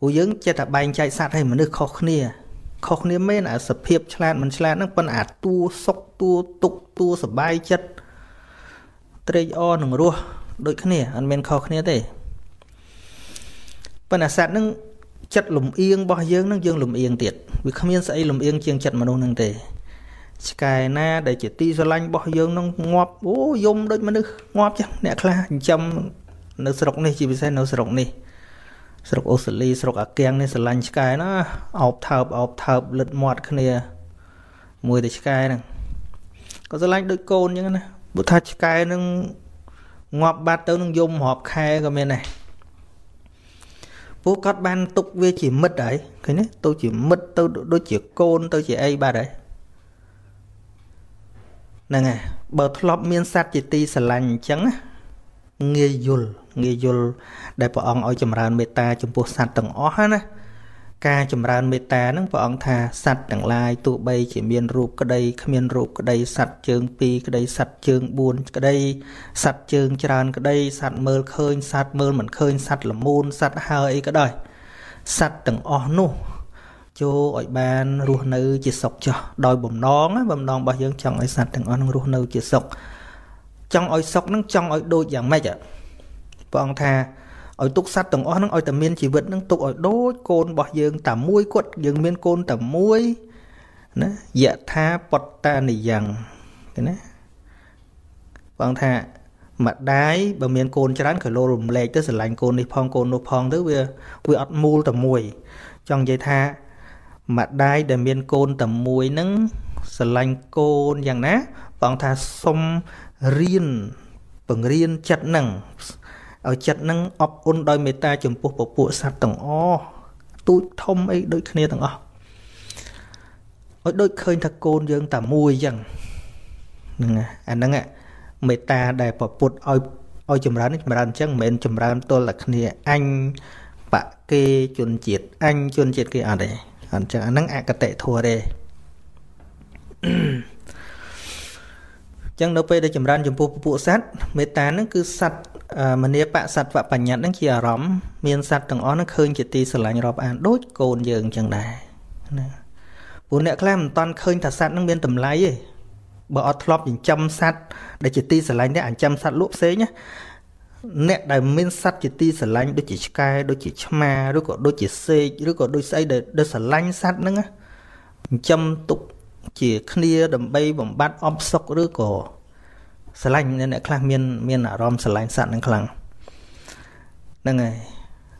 u dưỡng che tập bay chạy sát hay mà được khó khăn khó khăn mấy là sập hiệp chlan mình chlan nó phân ạt tu sốc tu tục tu sập bay chất treo on nồng rùa đôi khăn nè anh men khó khăn thế phân ạt sát nó chất lùm yên bao dưỡng nó dương lùm yên tiệt vì không yên say lùm yên chieng chất mà đâu năng thế cái na để chỉ ti chlan bao dưỡng nó ngọp ô yum đôi mà được ngọp chứ nè là chăm nó sọc này chỉ vì sao nó sọc này sọc ô sợi ly sọc ác keng này sợi lanh sky nó ốp thợp ốp thợp lật mọt cái này mùi từ sky này có sợi lanh đôi côn như thế này bữa thay sky nó ngọt bát tới nó dùng hộp khay cái bên này bố cắt ban tục về chỉ mứt đấy cái này tôi chỉ mứt tôi đôi chỉ côn tôi chỉ ai ba đấy này này bờ thọp miên sát chỉ ti sợi lanh trắng nghe dùl nghe dùl đại phật ông ở chùm ran meta chùm buộc sạt tầng ó ha nè ca chùm ran meta nó phật ông thà sạt tầng lai tụ bay chỉ miên ruột cái đây miên ruột cái đây sạt trường pi cái đây sạt trường buồn cái đây sạt trường tràn cái đây sạt mờ khơi sạt mờ mình khơi sạt là môn sạt hơi cái đời sạt tầng ó nu cho ở ban ruột nữ chỉ sọc cho đòi bầm nón á bầm nón bao nhiêu chẳng ai sạt tầng ó nó ruột nữ chỉ sọc trong oi sọc nó trong oi đôi dạng mẹ chứ bọn thà oi túc sát tầng ó nó oi tầm miên chỉ vượt nó tụ oi đôi côn bỏ dương tầm muối quật dương miên côn tầm muối nó dạ tha bọt ta này rằng thế này bọn thà mặt đáy bờ miên côn cho đánh khởi lô rùm lệch tới sờ lạnh côn đi phong côn nộp phong tới vừa vừa ọt mùi tầm mùi trong dây tha mặt đáy để miên côn tầm mùi nó sờ lạnh côn rằng ná bọn thà xong riêng bằng riêng chặt nặng ở chặt nặng ốp ôn đôi mê ta chùm bộ bộ bộ sát tầng o tui thông ấy đôi khné tầng o ở đôi khơi thật côn dương tả mùi chẳng Meta đại bỏ bột oi oi chầm rán chầm rán chắc mền chầm rán tôi là kia anh bạ kê chôn chết anh chôn chết kia ở đây anh chắc anh năng ạ cả tệ thua đây chẳng đâu bây giờ chầm rán chầm bột bột sát meta nó cứ sát mà nếu bạ sát và bản nhẫn nó kia róm miền sát thằng ó nó khơi chỉ tì sờ lại nhọp ăn đốt cồn dường chẳng đại bố nè clam toàn khơi thà sát nó miền tầm lái bỏ thọp những chăm sát để chỉ ti sờ lạnh để ảnh chăm sát lốp xế nhé nè đại minh sát chỉ ti sờ lạnh đôi chỉ sky đôi chỉ chma đôi có đôi chỉ xê đôi có đôi xây để đôi sờ lạnh sát nữa chăm tục chỉ clear đầm bay bầm bát om sọc đôi có sờ lạnh nên lại khang miên miên là rom sờ lạnh sát năng khang năng này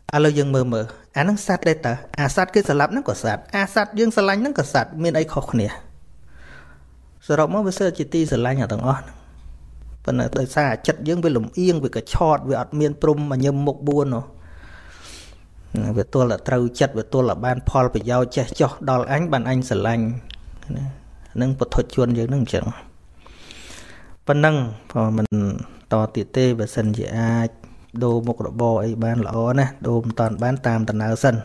alo dương mờ mờ anh năng sát đây ta à sát cái sờ lạnh nó có sát à sát dương sờ lạnh nó có sát miên ấy khó khăn nè rồi đó mới bây giờ chỉ ti sờ lạnh ở tầng on, phần này tại sao chặt những cái lủng yên về cái chọt về ở miền trung mà nhâm một buôn nó, về tôi là trâu chặt về tôi là ban Paul về giao che cho đòn ánh bàn anh sờ lạnh, nâng một thuật chuồn dưới nâng chẳng, phần nâng còn mình to tỉ tê về sân dễ đô một độ bò ấy ban lỏ nè đô toàn bán tam tần áo sân,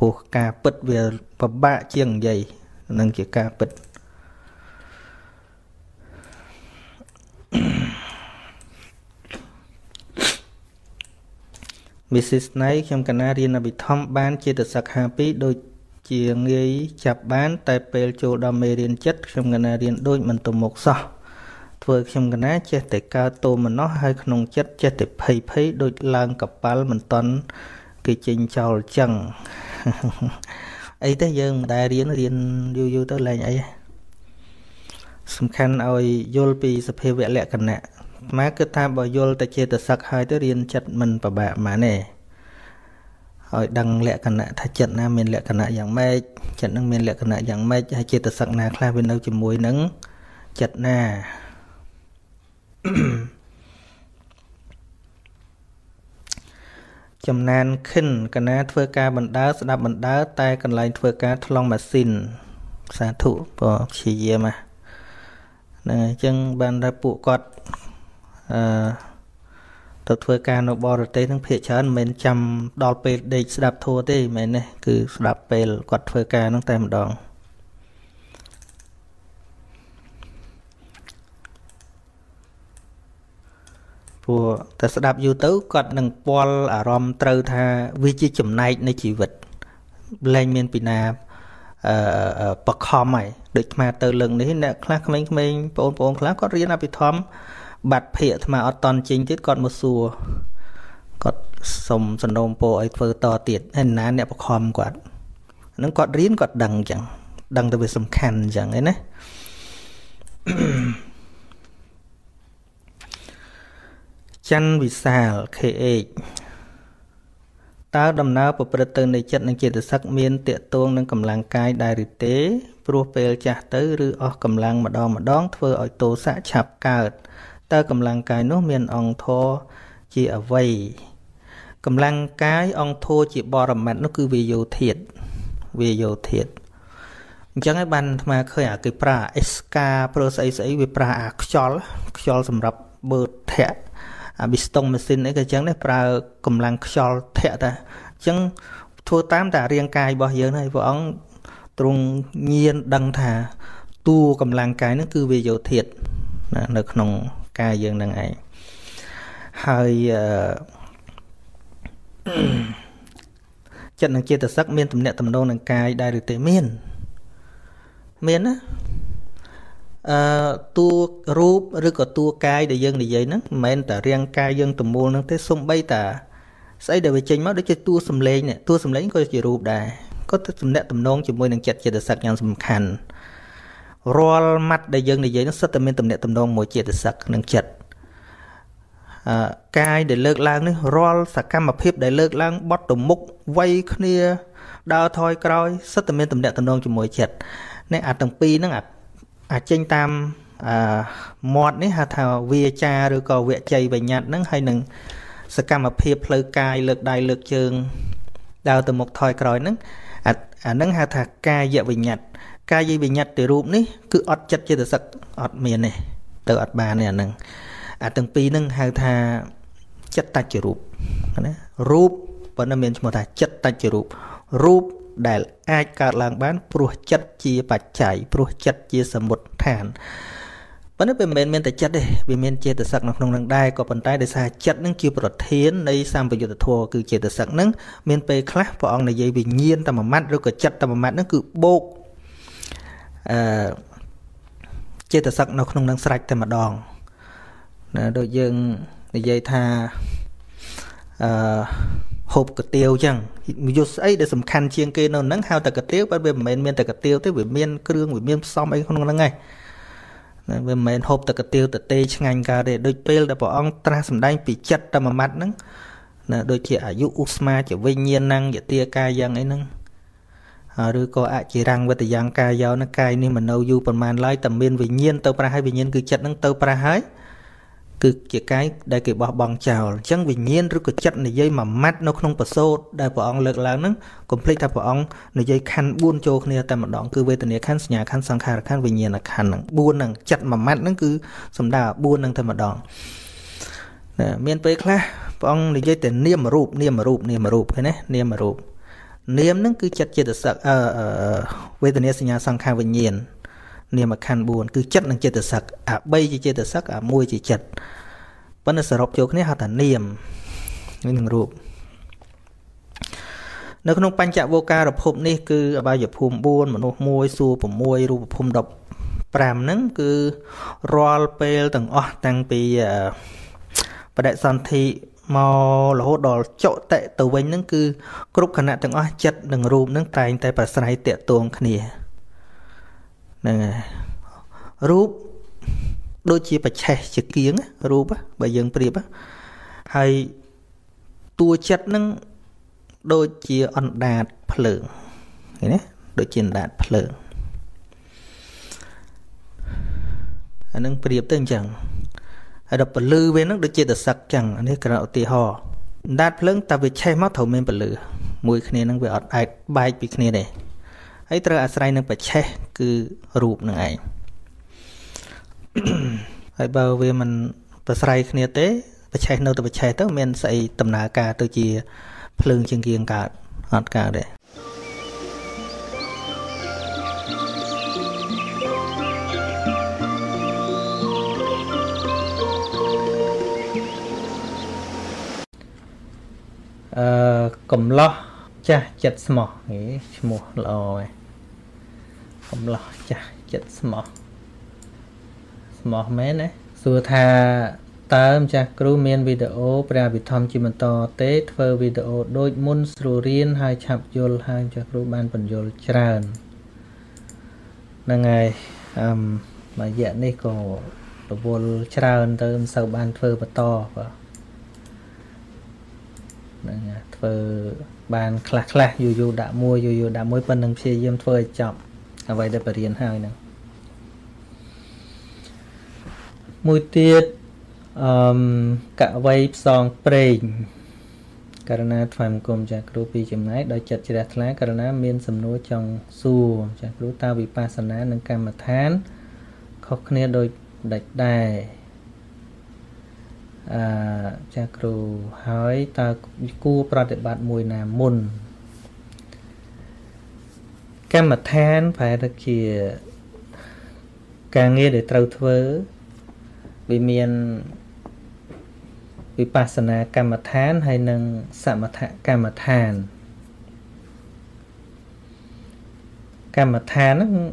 buộc cà bứt về và bạ chiêng dày nâng chỉ cà bứt Missus này trong cả nhà riêng là bị thâm bán chia được sạc hàng pí đôi chia người chạp bán tại Pelcho đam mê riêng chất trong cả nhà riêng đôi mình tụm một sao vừa trong cả nhà chia tại cao tô mình nó hai nông chất chia tại phây phây đôi lang cặp bal mình toàn cái trình chào chẳng ấy thế nhưng đại riêng riêng du du tới lại ấy sum khăn ơi vô pi sập heo vẽ lẹ cẩn nè má cứ tham bảo vô tại chế tự sắc hai tới riêng chặt mình và bà má nè hỏi đăng lẹ cẩn nè thay chặt nam miền lẹ cẩn nè dạng mây chặt nam miền lẹ cẩn nè dạng mây hai chế tự sắc nè khai bên đâu chỉ muối nắng chặt nè chầm nan khinh cẩn nè thưa ca bận đá đạp bận đá tay cẩn lại thưa ca long mà xin xả thụ bỏ chỉ gì mà chân ban ra phụ cọt tập thuê ca nó bỏ rồi tới thằng phía chân mình chăm đo bê để đạp thua thế mình này cứ đạp bê cọt thuê ca nó tay một đòn của ta sẽ đạp YouTube cọt đằng Paul ở rom trâu tha vi chi chấm này nơi chỉ vật lên miền Việt Nam bậc hòm mày địch mà từ lần đấy nè khác mình mình bốn bốn khác có riêng là bị thom bạt phệ mà ở toàn chính tiết còn một xùa còn sầm sầm nôm po ấy vừa to tiệt hình ná nè bậc hòm quạt nó còn riêng còn đằng chẳng đằng từ về sầm khăn chẳng ấy nè chăn bị xào khệ ta đầm nào của Phật này chất năng chế tự sắc miên tiện tuông năng cầm lang cai đại rị tế profile trả tới rư ở cầm lang mà đo mà đón thưa ở tổ xã chạp cào ta cầm lang cai nó miên ông thô chỉ ở vầy cầm lang cái ông thô chỉ bò rầm mặt nó cứ vì vô thiệt vì vô thiệt chẳng ai ban mà khơi à cái pra sk pro say say vì pra chol chol sầm rập bớt thẻ bị stung mà xin ấy cái chẳng đấy pra cầm lang chol thẻ ta chẳng thua tám ta riêng cai bao giờ này vợ ông trung nhiên đăng thà tu cầm lang cái nó cứ về dầu thiệt nó không cai dương đằng ấy hơi trận đằng chia từ sắc miên tầm nẹt tầm đâu đằng cai đại được tế miên miên á tu rúp rồi có tu cai để dương để giấy nó miên ta riêng cai dương tầm môn nó thế xung bay ta xây để về trình máu để chơi tu sầm lên nè tu sầm lên coi chỉ rúp đài có tầm nẹt tầm nông chỉ môi đằng chặt chỉ được sạc nhau sầm khàn roll mắt để dân để giấy nó sắp tầm miên tầm nẹt tầm nông môi chỉ được sạc đằng chặt cai để lợt lang nữa roll sạc cam mà phép để lợt lang bót tụm mục vây kia đào thoi còi sắp tầm miên tầm nẹt tầm nông chỉ môi chặt này à tầng pi nó à à tranh tam à mọt đấy hà thảo vía cha rồi còn vía chay về nhặt nó hay nằng sạc cam mà phép lợt cai lợt đài lợt trường đào tụm mục thoi còi nó à nâng hà thạc ca dạ về nhặt ca gì về nhặt từ rụm ní cứ ọt chặt chia từ sặc ọt miền này từ ở ba này nè à từng pi nâng hai tha chất ta chịu rụp rụp vẫn là miền chúng ta chất ta chịu rụp rụp đại ai cả làng bán pro chất chia bạch chảy pro chất chia sầm một thản vẫn là bên miền miền tại chất đây bên miền chia từ sắc nông nông đang đai có vận tải để xa chất nâng kêu bật thiên đây sang bây giờ thua cứ chia từ sắc nâng miền tây khác vợ ông này dây bình nhiên ta mà mắt rồi cả chất ta mà mắt nó cứ bột chia từ sắc nông nông đang sạch ta mà đòn đôi dương dây tha hộp cờ tiêu chẳng dù ấy để sầm khăn chiên kia nó nắng hao tại cờ tiêu bên bên miền miền tại cờ tiêu tới bên miền cương bên miền xong ấy không nắng ngay bên miền hộp tại cờ tiêu tại tây ngành cả để đôi pel đã bỏ ông tra sầm đai bị chật ta mà mặt nắng đôi chị ở dụ usma chỉ vây nhiên năng giờ tia cay giang ấy nắng rồi có ạ chỉ răng với từ giang cay giàu nó cay nên mà nâu du phần màn lái tầm miền vì nhiên tàu pra hay vì nhiên cứ chật nắng tàu pra hái cứ chỉ cái đại kỳ bỏ bằng chào chẳng vì nhiên rất có chất này dây mà mắt nó không có sâu đại bỏ ông lực là nó complete đại bỏ ông này dây khăn buôn cho này tại một đoạn cứ về từ này khăn nhà khăn sang khăn khăn vì nhiên là khăn buôn năng chất mà mắt nó cứ sầm đà buôn năng tại một đoạn miền tây khác bỏ ông này dây tiền niêm mà rụp niêm mà rụp niêm mà rụp thế này niêm mà rụp niêm nó cứ chất chia từ sắc về từ này nhà sang khăn vì nhiên niềm mà khăn buồn cứ chất năng chế tự sắc à bay chỉ chế tự sắc à môi chỉ chật vẫn là sở học chỗ này họ thành niềm những rụp nếu không pan chạm vô ca đập hộp này cứ bao giờ phum buồn mà nốt môi xua của môi rụp phum đập pram nắng cứ roll pel từng o tăng pi và đại sản thị màu là hốt đỏ chỗ tệ tàu bánh nắng cứ group khả năng từng o chất đừng rụp nắng tay tay và sai tệ tuồng khỉ rúp đôi chia bạch chè chữ kiếng rúp á bây giờ priệp á hay tua chất nâng đôi chia ẩn đạt phượng thế này đôi chia đạt phượng anh nâng priệp tên chẳng hay đập bật lư bên nó đôi chia đập sặc chẳng anh ấy cạo tì hò đạt phượng ta về chè mắt thầu men bật lư mùi khné nâng về ẩn đạt bài bị khné này ấy từ ở sai nâng bạch chè cứ rụp nâng ảnh hãy bảo vệ mình và sai khía tế và chạy nâu và chạy tới mình sẽ tầm ná cả tôi chỉ phương chương kiêng cả hạt cả đấy à, cầm lo cha chặt mỏ nghĩ mùa lòi không lo chả chết small small mẹ nè xưa tha tạm chả crew men video pra bị thom chim to tết phơ video đôi môn sưu riêng hai chạm yol hai chả crew ban phần yol tràn là ngày mà dạng này cổ đồ bồn tràn tôm sau ban phơ và to và phơ ban khạc khạc dù dù đã mua dù dù đã mua phần nông xe dâm phơ chậm vậy để bật điện hai nè mùi tiết um, cả vây song prey karena tham công chặt rupi chấm nái đòi chặt chặt lá karena miên sầm núi trong xu chặt rú ta bị pa sầm ná nâng cam mà thán khóc nè đôi đạch đài à, chặt rú hỏi ta cua prate bát mùi nà môn cam mà than phải là kia càng nghe để trâu thơ vì miền vipassana cam mà than hay nâng samatha cam mà than cam mà than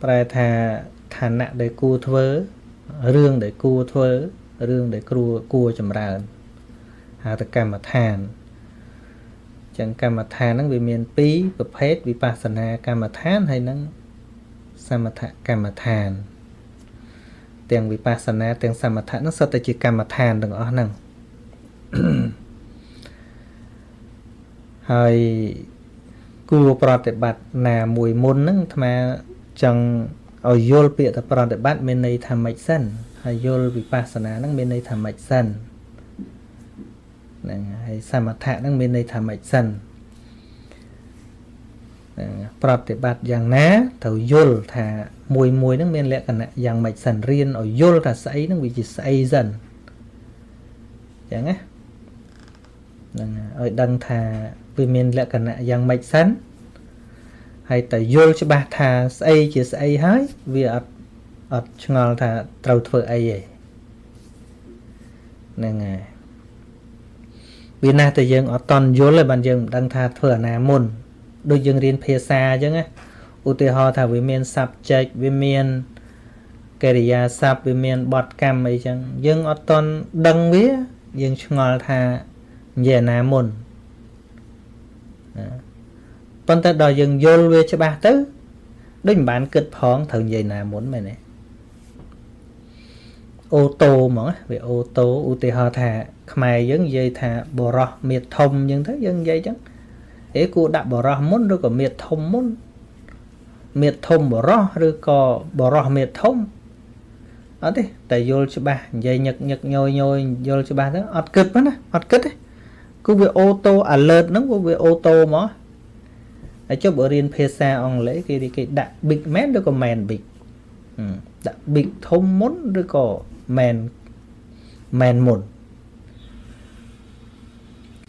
phải thà thà nạ để cua thơ rương để cua thơ rương để cua cua chầm ra hà ta cam mà than chẳng cam mà than nó bị miền pí và hết bị pasana cam mà than hay nó samatha cam mà than tiếng bị pasana tiếng samatha nó sao ta chỉ cam mà than đừng ở năng hay cua prate bát nà mùi môn nó mà chẳng ở yol bịa ta prate bát bên này tham mạch sân hay yol bị pasana nó bên này tham mạch sân hay samatha đang bên đây thả mạch sân ប្រតិបត្តិយ៉ាងណាទៅយល់ថាមួយមួយហ្នឹងមានលក្ខណៈយ៉ាងម៉េចសិនរៀនឲ្យយល់ថាស្អីហ្នឹងវាជាស្អីសិនចឹងណាឲ្យដឹងថាវាមានលក្ខណៈយ៉ាងម៉េចសិនហើយតើយល់ច្បាស់ថាស្អីជាស្អីហើយវាអត់អត់ឆ្ងល់ថាត្រូវធ្វើអីទេហ្នឹងហើយ vì na từ dương ở toàn vô là bạn dương đang thà thừa nà môn đôi dương riêng phía xa chứ nghe u tê ho thà với miền sập chạy với miền kề sập với miền bọt cam ấy chẳng dương ở toàn đăng vía dương ngồi thà về nà môn con ta đòi dương vô về cho ba tứ đôi bạn kịch phong thường về nà muốn mày này ô tô mà về ô tô u tê ho thà mày giống dây thà bò rò miệt thông nhưng thế dân dây chứ thế cô đã bò rò muốn rồi có miệt thông muốn miệt thông bò rò rồi có bò rò miệt thông đó thế tại vô cho bà dây nhật nhật nhồi nhồi vô cho bà đó ọt cực đó ọt cực đấy cô về ô tô à lớn lắm cô về ô tô mà để cho bữa riêng phê xa ông lấy cái cái đặc biệt mét rồi có mèn bịch ừ. Đặc biệt thông muốn rồi có mèn mèn một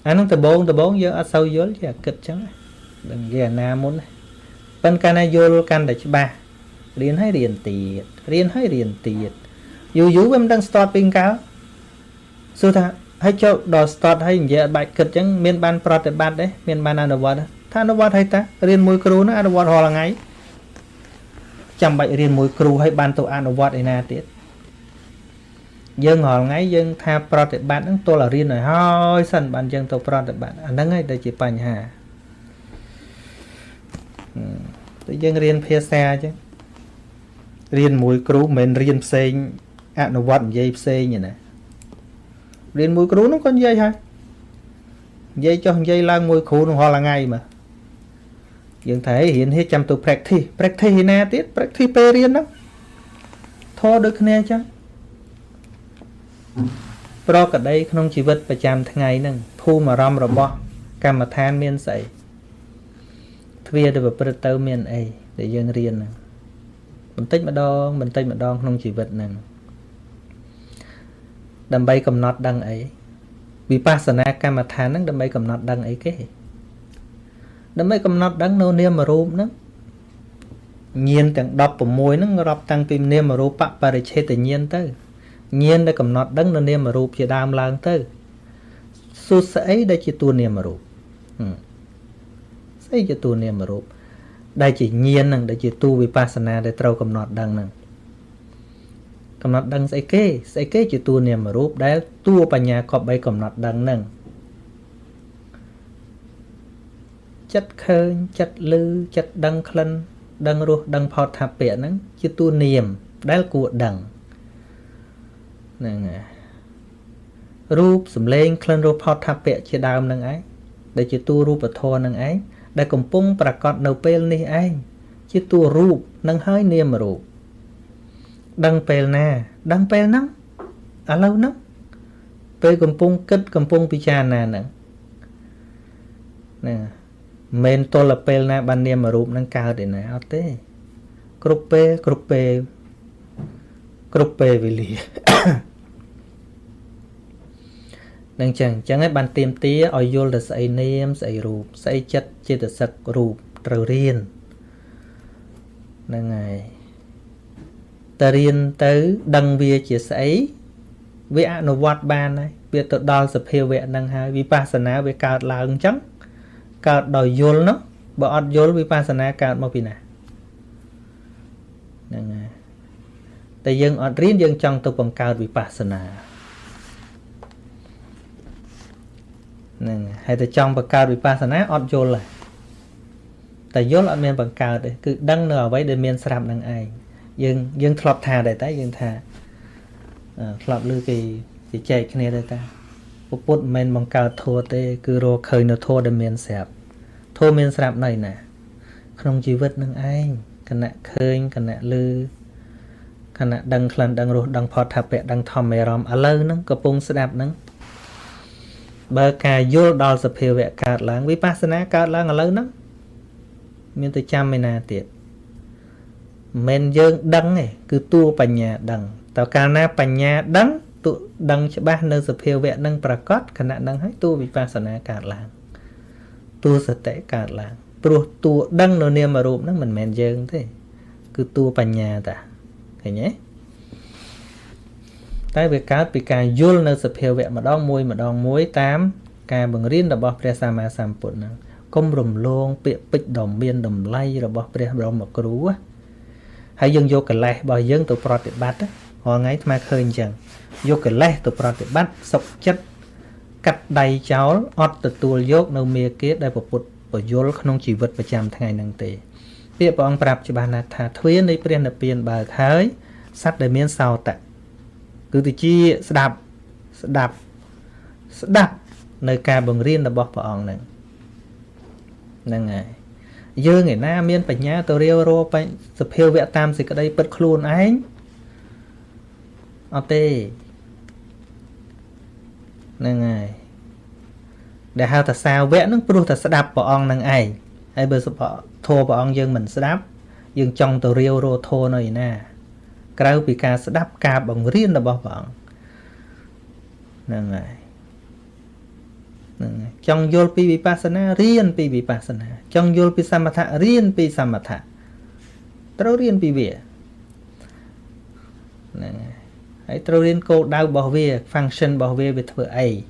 anh à, từ bốn từ bốn giờ ở sâu vô chứ kịch chẳng đừng về nam muốn bên cana vô can để cho ba riêng hay riêng tiền riêng hay riêng tiền dù dù em đang start pin cáo sư thà hay cho đò start hay gì bài kịch chẳng miền ban pro ban đấy miền ban nào đó tha nó hay ta riêng môi cừu nó ăn là ngay chăm bậy riêng môi cừu hay ban tụ ăn để na tiết dân họ ngay dân tha pro tệ bạn tôi là riêng rồi hoi sân bạn dân tôi pro tệ bạn anh ngay đây chỉ bằng hà tôi dân riêng phía xa chứ riêng mũi cú mình riêng xe ăn nó vận dây xe như này riêng mũi cú nó con dây hả dây cho dây là mũi cú nó họ là ngay mà dân thấy hiện hết chăm tôi practice practice na tiết practice riêng đó thôi được nè chứ pro cả đây không chỉ vật và chạm tháng ngày nâng thu mà rong rồi bỏ cam mà than miên sậy thưa được vật tơ miền ấy để dân riêng nè mình tích mà đo mình tích mà đo không chỉ vật nè đầm bay cầm nọt đăng ấy vì pasana cam mà than nâng đầm bay cầm nọt đăng ấy cái đầm bay cầm nọt đăng nô niêm mà rôm nè nhiên chẳng đọc của môi nó đọc tăng phim niêm mà rôm bạc bạc chế tự nhiên tới nhiên đây cầm nọt đấng nên niệm mà rụp chỉ đam lang tới số sấy đây chỉ tu niệm mà rụp sấy chỉ tu niệm mà rụp đây chỉ nhiên nè đây chỉ tu vipassana để trâu cầm nọt đấng nè cầm nọt đấng sấy kê sấy kê chỉ tu niệm mà rụp đấy tu bà nhà cọp bay cầm nọt đấng nè chất khơi chất lư chất đấng khlen đấng ruột đấng phật tháp bẹ nè chỉ tu niệm đấy của đấng rúp sầm lên khăn rúp hot tháp bẹ chia đam năng ấy để chia tu rúp và thô năng ấy để cùng pung và con đầu pel này ấy chia tu rúp năng hơi niêm mà rúp đăng pel nè đăng pel nắng à lâu nắng pel cùng pung kết cùng pung picha nè nè nè men to là pel nè ban niêm mà rúp năng cao để nè ok group pel group pel group pel veli đang chẳng chẳng ấy bàn tìm tí ở vô là xây niêm xây rụp xây chất chia từ sạch rụp trầu riêng đang ngày ta riêng tới đăng bia chia sấy với anh nó vót ban này việc tự đo sập hiệu vẹn đang hai vipassana với cả là ứng trắng cả đòi vô nó bỏ vô vipassana cả một vì nè đang ngày ta dân ở riêng dân trong tôi còn cao vipassana hay từ trong bậc cao vipassana ọt vô là tại vô là miền bậc cao đấy cứ đăng nở với để miền sầm năng ai dừng dừng thọp thà để ta dừng thà thọp lư kỳ kỳ chạy cái này đây ta bút miền bậc cao thua tê cứ rô khơi nó thua để miền sẹp thua miền sầm này nè không chỉ vứt năng ai cái nè khơi cái nè lư cái nè đăng khẩn đăng rô đăng phật tháp bẹ đăng thom mè rom ở lư nắng cặp bông sẹp nắng bà cả vô đo sập hiệu vẹn cả láng vipassana cả láng ở lâu lắm miễn tới trăm mấy na tiệt men dương đắng này cứ tua bành nhà đằng tàu ca na bành nhà đắng tụ đằng cho ba nơi sập hiệu vẹn đằng bà cót khả năng đằng hết tua bị pha sanh cả làng tua sệt tệ cả làng tua tua đắng nó niêm mà rụm nó mình men dương thế cứ tua bành nhà ta thấy nhé tại vì cá bị cá yul nơi sập hiệu vẹn mà đong muối mà đong muối tám cá bằng riên là bọc pre sama sam put năng công rùm luôn bịa bịch đồng biên đồng lay rồi bọc pre đồng mà cứu á hãy dừng vô cái lệ bảo dừng tụ prọt bát họ ngay mà khơi chẳng vô cái lệ tụ prọt bát sọc chất cắt đầy cháu ọt từ tua dốt nâu mía kia đây bộ bột bộ dốt không chỉ vật và chạm thay năng tề bịa bảo ông prap cho bà nạt thả thuyên đi pre nạp tiền bà khơi sắt để miếng sau tạ cứ từ chi đạp đạp đạp nơi ca bằng riêng là bọc bảo ông này năng này dương ngày na miên bạch nhá tàu riêu rô bạch sập hiệu vẽ tam gì cả đây bật khuôn ánh ot năng này để hao thật sao vẽ nước pru thật đạp bỏ ong năng ai ai bơ sập bỏ thô bỏ ong dương mình sẽ đáp dương trong tàu riêu rô thô này nè cào bị ca sẽ đáp ca bằng riêng là bỏ bỏ năng này trong vô pi vipassana riêng pi vipassana trong vô pi samatha riêng pi samatha trâu riêng pi vía hãy trâu riêng cô đau bảo vía function bảo vía về thợ ấy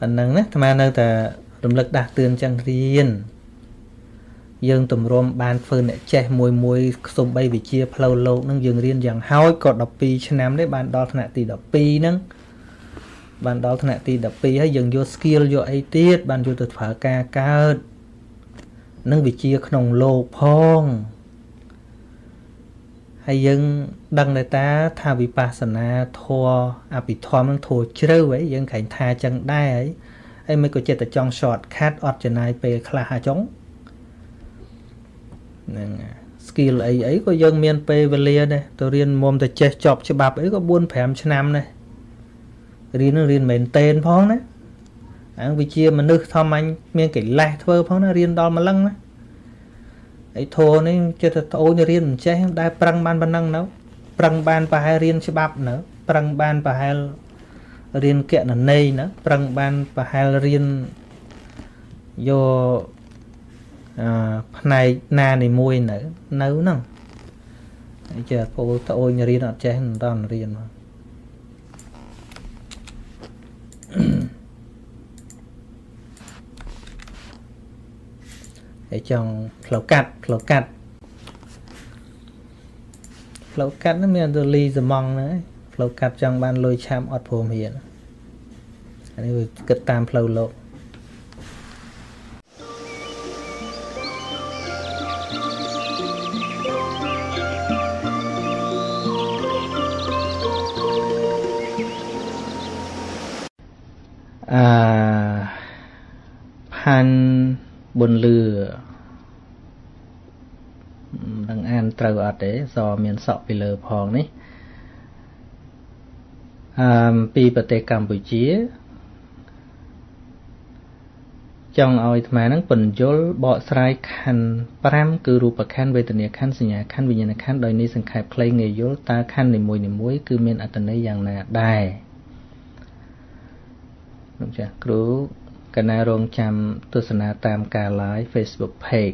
bản năng đấy tham ăn đâu ta động lực đạt tiền chẳng riêng dương tụm rom ban phơi này che mùi mùi sôm bay bị chia lâu lâu nâng dương riêng dạng hói cọt đập pi cho nam đấy ban đo thằng tì đập pi nâng ban đo thằng tì đập pi hay dương vô skill vô ai tiết ban vô từ phở ca ca nâng bị chia khổng lồ phong hay dương đăng này ta tha bị pasana thua à bị thua nâng thua chơi vậy dương cảnh tha chẳng đai ấy ấy mới có chết ở trong short cat ở trên này về khla chống skill ấy ấy có dân miền P và Lê này tôi riêng mồm tôi chơi chọc cho bạp ấy có buôn phèm cho nam này riêng nó riêng mình tên phong đấy ăn vì chia mà nước thom anh miền cái lẹ thơ phong nó riêng đo mà lăng đấy ấy thôi nên chơi thật ôi nó riêng mình chơi đai prang ban ban năng nấu prang ban và hai riêng cho bạp nữa prang ban và hai riêng kiện ở đây nữa prang ban và hai riêng vô à, này na này môi nữa nấu nè chờ cô tôi nhà riêng nó chơi toàn riêng mà để chồng lẩu cạn lẩu cạn lẩu cạn nó miền từ ly từ mong đấy lẩu cạn trong ban lôi chạm ọt phồm hiện anh ấy cất tam lẩu lộ à han buồn lừa đang ăn trầu ở đấy do miền sọ bị lừa phong đấy à pi bờ tây Campuchia trong oi mà nó bẩn dốt bọ sải khăn pram cứ rùa khăn về từ nhà khăn sinh nhà khăn về nhà khăn đời này sinh khai play nghề dốt ta khăn này mùi này muối cứ miền ở tận đây dạng là đài cứ cái này rong chạm tôi sẽ nói tam cả lái Facebook page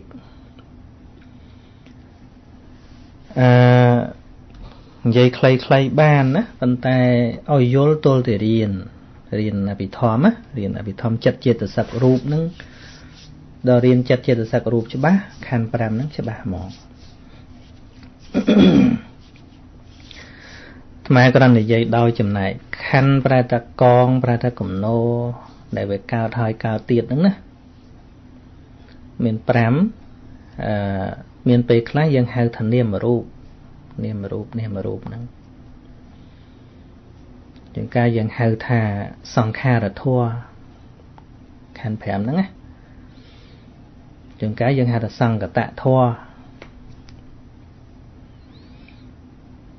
à dây clay clay ban á phần tay oi vô tôi để riêng riêng là bị thom á riêng là bị thom chặt chia từ sạc rụp nâng đòi riêng chặt chia từ sạc rụp cho bác khăn pram nâng cho bác mỏ mà cái này dây đôi chùm này khăn bà ta con bà ta cũng nô để về cao thoi cao tiệt đúng nè miền pram à, miền tây khá dân hai thành niêm mà rụp niêm mà rụp niêm mà rụp nè những cái dân hai thà sòng kha là thua khăn phèm nè những cái dân hai là sòng cả tạ thua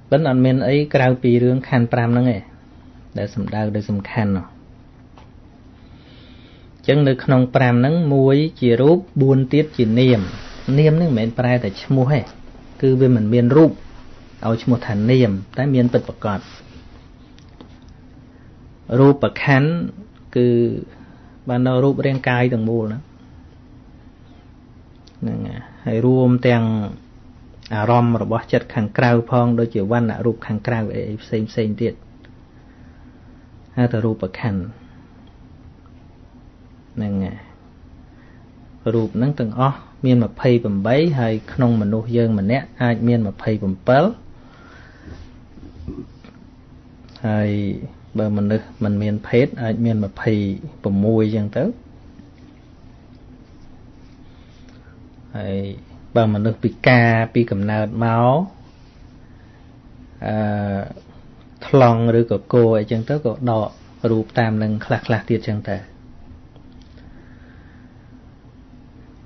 vẫn ăn men ấy cào pì rương khăn pram nữa nghe để sầm đào để sầm khăn Chẳng được nông pram nắng muối chỉ rúp buôn tiết chỉ niềm niềm nương mền prai tại chmua hay cứ về mình miền rúp ao chmua thành niềm tại miền bật bạc cọt rúp bạc khán cứ ban đầu rúp riêng cai từng mùa nữa hay rôm tàng à rom rồi bỏ chật hàng cào phong đôi chiều văn à rúp hàng cào để xem xem tiết ha từ rúp bạc khán nè rụp nắng từng ó miên mà pay bầm bấy hay không mình nuôi dơm mình nét ai miên mà pay bầm bớ hay bờ mình được mình miên phết ai miên mà pay bầm môi giang tới hay bờ mình được bị ca bị cầm nạt máu à thòng rồi của cô ấy giang tới của đọ rụp tam nâng lạc lạc tiệt giang tới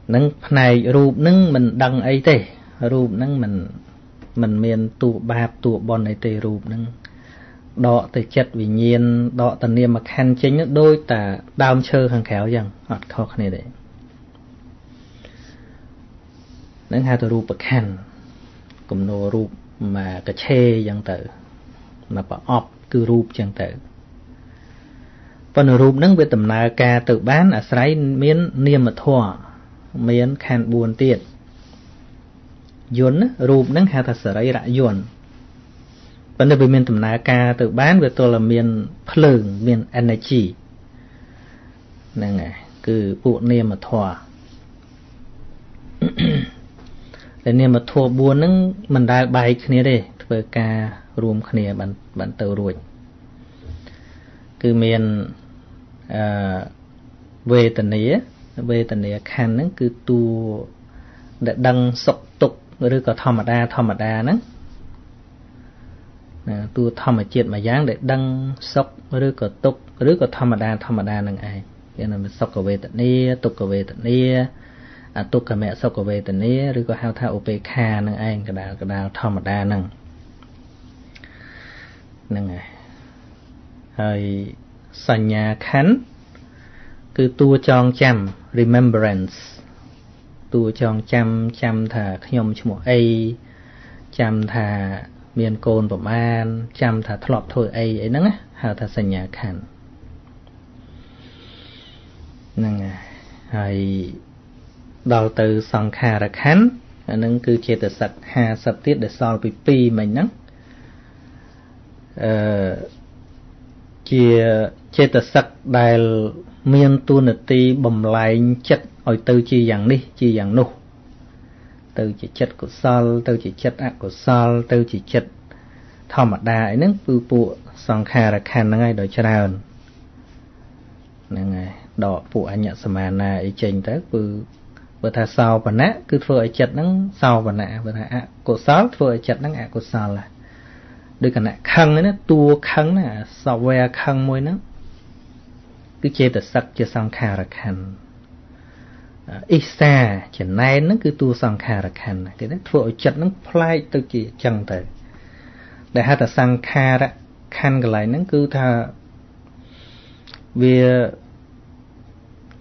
nâng này rụp nâng mình đăng ấy tê rụp nâng mình mình miền tụ bạp tụ bọn ấy tê rụp nâng đọ tê chất vì nhiên đọ tần niềm mà khăn chính đôi tà đau chơ hàng khéo rằng ọt khó khăn này đấy nâng hai tụi rụp bậc khăn cùng nô rụp mà cái chê dân tử mà bỏ ọp cứ rụp dân tử và nô rụp nâng với tầm nà ca tự bán ở sái miền niềm mà thua miền khăn buồn tiệt yun rụp nâng hạ thật sở ấy đã yun vấn đề về miền tầm ná ca tự bán về tôi là miền phường miền energy nâng này cứ bộ niềm mà thỏa để niềm mà thỏa buồn nâng mình đã bài khá nha đây với ca rùm khá nha bạn, bạn tàu ruột cứ miền uh, về tầng này về tận này khăn nó cứ tu đã đăng sọc tục rồi có thò mặt đa thò mặt đa nó tu thò mặt chết mà dáng để đăng sọc rồi có tục rồi có thò mặt đa thò mặt đa năng ai nên là mình sọc về tận này tục về tận này à tục cả mẹ sọc về tận này rồi có hao thao opk năng ai cả đào cả đào thò mặt đa năng năng ai hơi sanh nhà khán cứ tu chọn chăm remembrance tu chọn chăm chăm thà nhom chùa ai chăm thà miền cồn bẩm an chăm thà thọp thôi ai ấy nắng á hà thà sanh nhà khăn nâng à hay đầu từ song kha ra khán nâng cứ chế từ sạch hà sạch tiết để so với pi mình nắng chia chế từ sạch đài miền tu nịch ti bầm lại chất hồi từ chi dạng đi chi dạng nô từ chỉ chất của sol từ chỉ chất ác của sol từ chỉ chất thọ mặt đại nấng phu phụ song kha ra khan năng ai đòi cha đàn năng ai đọ phụ anh nhận samana ý trình tới phu vừa thà sau và nã cứ phơi chất nắng sau và nã vừa thà ác của sol phơi chất nắng ác của sol là đôi cả nã khăng đấy nè tua khăng nè sau ve khăng môi nắng cứ chế tật sắc chế sang khả ra khăn ít xa chỉ nay nó cứ tu sang khả ra khăn cái đó phổi chật nó play từ chỉ chẳng tới để hai tật sang khả ra khăn cái lại nó cứ tha vì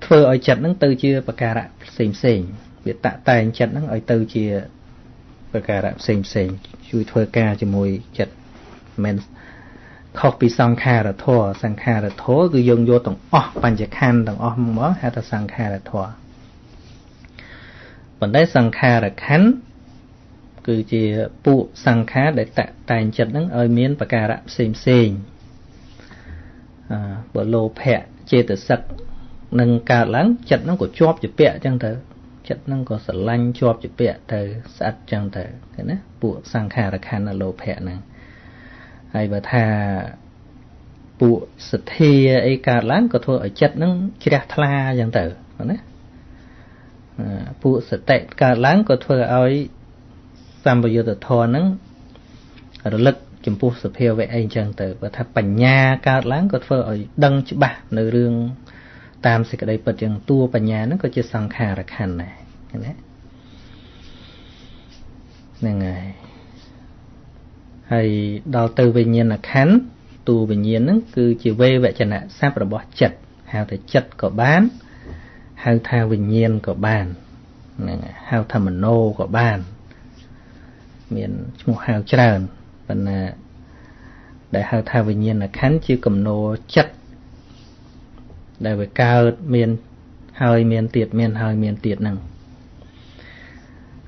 phổi chật nó từ chia bạc ra xem xem vì tạ tài chật nó ở từ chia bạc ra xem xem chui phổi ca cho môi chật men copy sang kha ra thua sang kha ra thua cứ dùng vô tổng ó bàn chạc khăn tổng ó mỏ hay là sang kha ra thua vấn đề sang kha ra khán cứ chỉ phụ sang kha để tạ tài chật nắng ơi miến và cà rạm xem xem bộ lô phẹ chê từ sạch nâng cà lắng chật nó của chóp chữ pẹ chẳng thờ chật nó có sạch lanh chóp chữ pẹ thờ sạch chẳng thờ thế nè phụ sang kha ra khán là lô phẹ nè hay bà thà bộ sự thi ấy cả láng có thua ở chất nó chia thla dạng tử bộ sự tệ cả láng có thua ấy xăm bây giờ tự thò nó ở lực chìm bộ sự theo về anh dạng tử bà thà bảnh nha cả láng có thua ở đăng chữ bà nơi rương tam sẽ cái đây bật dạng tua bảnh nha nó có chia sang khả rạc hành này nên này hay đào từ về nhiên là khán tu về nhiên nó cứ chiều về vậy chẳng hạn sắp là bỏ chật hào thì chật có bán hao tha bình nhiên của bàn, hao tha mình nô của bàn, miền một hao tràn, còn đại hao tha bình nhiên là khán chiêu cầm nô chất, đại về cao miền hơi miền tiệt miền hơi miền tiệt năng,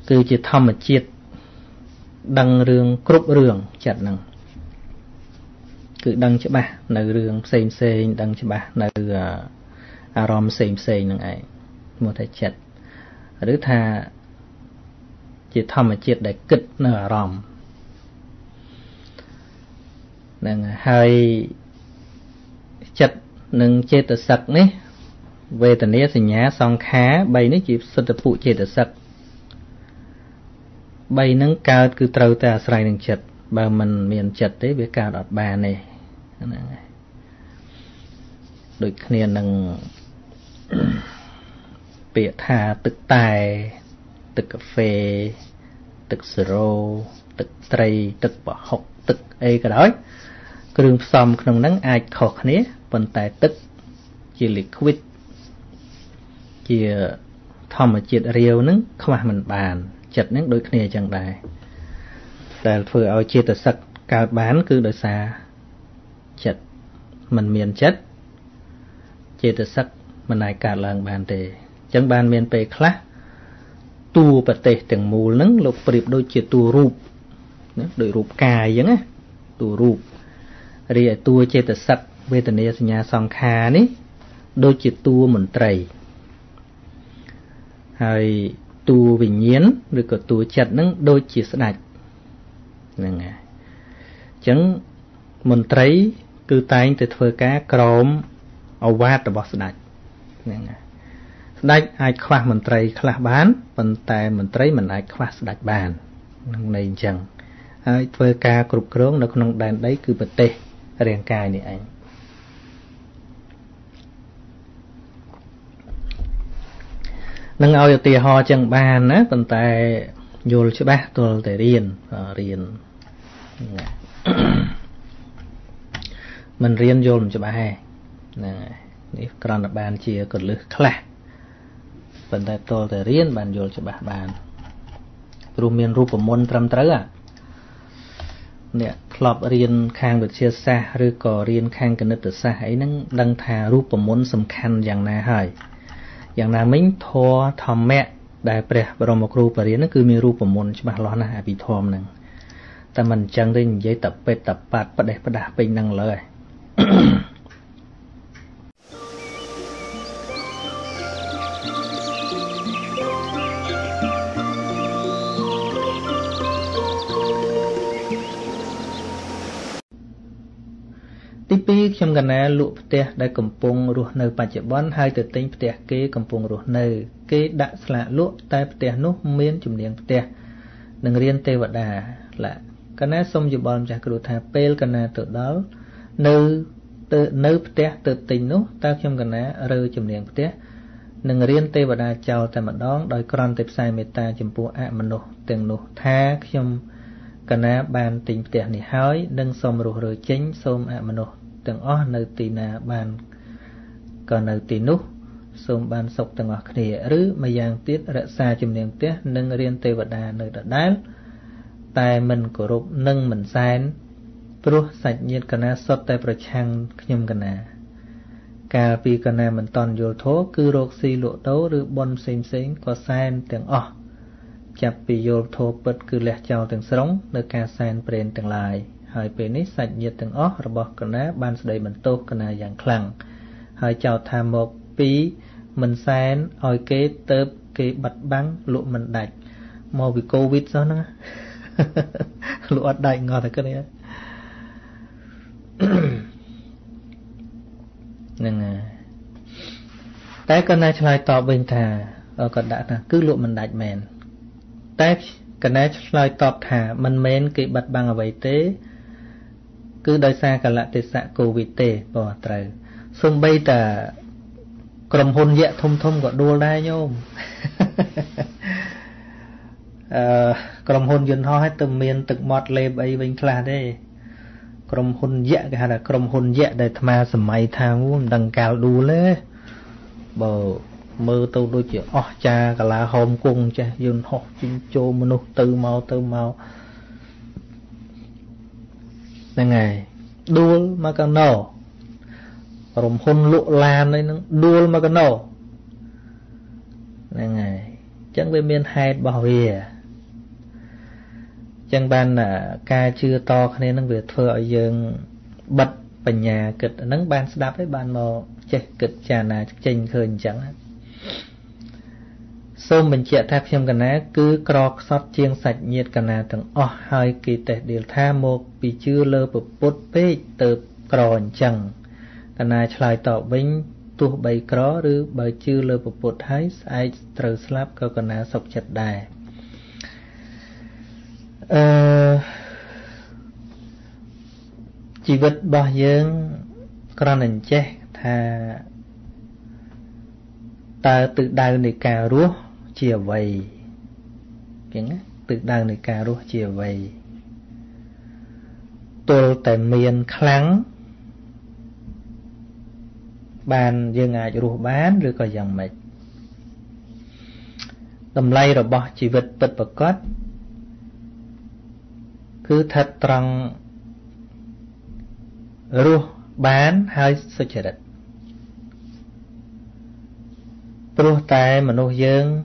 cứ chỉ thầm một chiết, đăng rương cướp rương chặt năng, cứ đăng cho bà, nơi rương xem xem đăng cho bà, nơi à ròm xem xem năng ấy, một thể chặt, đứa tha chỉ thầm một chiết để kịch nở ròm, năng hơi chặt năng chế tự sặc nấy. Về tình nghĩa sinh nhá song khá bay nó chỉ sự tập phụ chế tự sặc bay nâng cao cứ trâu ta sài nâng chật bà mình miền chật đấy với cao đọt bà này đôi khi nâng bịa tha tức tài tức cà phê tức siro tức tray tức bỏ học tức ấy cái đó cái đường xóm trong nắng ai khó khăn ấy vận tải tức chỉ liquid chìa thầm mà chìa riêu nâng không à mình bàn chật nâng đôi khnia chẳng đài đài phở ao chìa tờ sật cao bán cứ đôi xa chật mình miền chất chìa tờ sật mình ai cả lần bàn tề chẳng bàn miền bề khá tu bật tề chẳng mù nâng lục bịp đôi chìa tu rụp đôi rụp cài giống á tu rụp riêng tu chìa tờ sật về tình yêu nhà song khá ní đôi chìa tu mình trầy hay tu bình nhiên rồi có tu chặt nâng đôi chỉ sạch nâng à chẳng mình thấy cứ tay từ phơi cá crom ao vát rồi bỏ sạch nâng à sạch ai khoa mình thấy khoa bán mình tay mình thấy mình ai khoa sạch bàn nâng này chẳng ai phơi cá cột crom nó còn đàn đấy cứ bật tê riêng cài này anh năng ao giờ tì ho chẳng bàn á, tận tài vô chứ ba tôi để riêng, riêng mình riêng vô chứ ba hay, này còn là bàn chia còn lư khla, tận tài tôi để riêng bàn vô chứ ba bàn, rùm miên rùm của môn trầm trớ à, nè, club riêng khang được chia xa, rồi có riêng khang cần được xa ấy năng đăng thà rùm của môn sầm khăn dạng này hay. Yang na mình thua thầm mẹ đại bè bờ một rùa bờ nó cứ mi rùa bờ môn chứ bà lo na bị thòm nè, ta mình chẳng đến giấy tập bê tập bạt bắt đẹp bắt đạp bình năng lời. Tiếp trong gần này lụa bẹt đã cầm bông ruột nở bạch bón hai từ tinh bẹt kế cầm bông ruột nở kế đã là lụa tai bẹt nốt miếng chùm đèn bẹt đừng riêng tê vật đà là cái này xong chụp bom chả cứ thả pel cái này tự đó nở tự nở bẹt tự tinh nốt ta trong gần này rơi chùm đèn bẹt đừng riêng tê vật đà chào tại mặt đó đòi còn tiếp sai mệt ta chùm bùa ạ mình nốt tiền nốt tha trong cái này bàn tinh bẹt này hói đừng xong ruột rồi chính xong ạ mình nốt từng ó nơi tiền à bàn còn nơi tiền nút xôm bàn sọc từng ó khề rứ mà giang tiết rạ xa chìm niệm tiết nâng riêng tây vật đà nơi đã đá tài mình cổ rụp nâng mình san pro sạch nhiên cả na sót tay pro chăng nhung cả na cà pi cả na mình toàn vô thố cứ rô xi lộ đấu rứ bon xem xem có san từng ó chập pi vô thố bật cứ lẹ chào từng sóng nơi cà san bền từng lại hơi bên này sạch nhiệt từng ó rồi bỏ cái này bàn sấy mình tô cái này dạng khẳng hơi chào tham một pí mình sen hơi kế tớp kế bật băng lụa mình đạch màu vì covid sao nữa lụa đạch ngọt thế cái này nên à cái cái này lại tỏ bình thà ở còn đã là cứ lụa mình đạch mền tép cái này lại tỏ thà mình mền kế bật băng ở vậy thế cứ đời xa cả lại tết xạ covid tê bỏ trời xung bây tờ cầm hôn dạ thông thông gọi đua đai nhôm cầm hôn dân ho hết từ miền từ mọt lê bay bên kia đây cầm hôn dạ cái là cầm hôn dạ để tham gia sầm mai tham đằng cao đua lê bỏ mơ tâu đôi chuyện ó cha cả là hôm cùng cha dồn họ chinh chô menu từ màu từ màu này ngày đua mà cần nổ rồng hôn lụa lan đấy nó đua mà cần nổ này ngày chẳng bên bên hai bảo vệ chẳng ban là ca chưa to nên nó việc thưa ở giường bật và nhà kịch nắng ban đáp với ban màu che kịch trà nà chênh khơi chẳng xôm mình chẹt tháp xem cái ná cứ cọp sót chiên sạch nhiệt cái ná từng ó hơi kỳ tệ điều tha một vì chưa lơ bực bút bê từ cọp chẳng cái ná chạy tỏ bánh tu bày cỏ rứ bởi chưa lơ bực bút hái ai từ slab cơ cái ná sọc chặt đài chỉ vật bao nhiêu con anh che tha ta tự đào để cà rúa chìa vầy kiến tự đào để cà rúa chìa vầy tôi tại miền kháng bàn dương ngài rúa bán rồi còn dòng mệt đầm lay rồi bỏ chỉ vật bật bật cót cứ thật rằng rúa bán hay sự chật đất rúa tay mà nô dương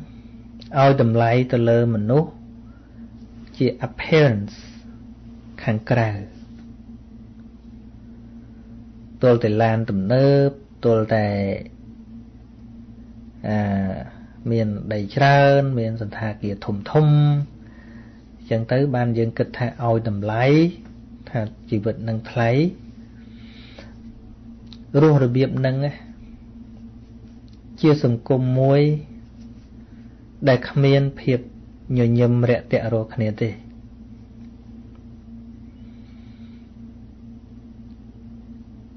ao đầm lại từ lơ mà nô chỉ appearance khang cài tôi từ lan tầm nơ tôi tại à miền đầy trơn miền sân thà kia thùng thung chẳng tới ban dương kịch thà ao đầm lại thà chỉ vật nâng thái rúa rồi biệm nâng á chia sầm côm môi đại khamiên hiệp nhiều nhầm rẻ tẹo rồi khné tê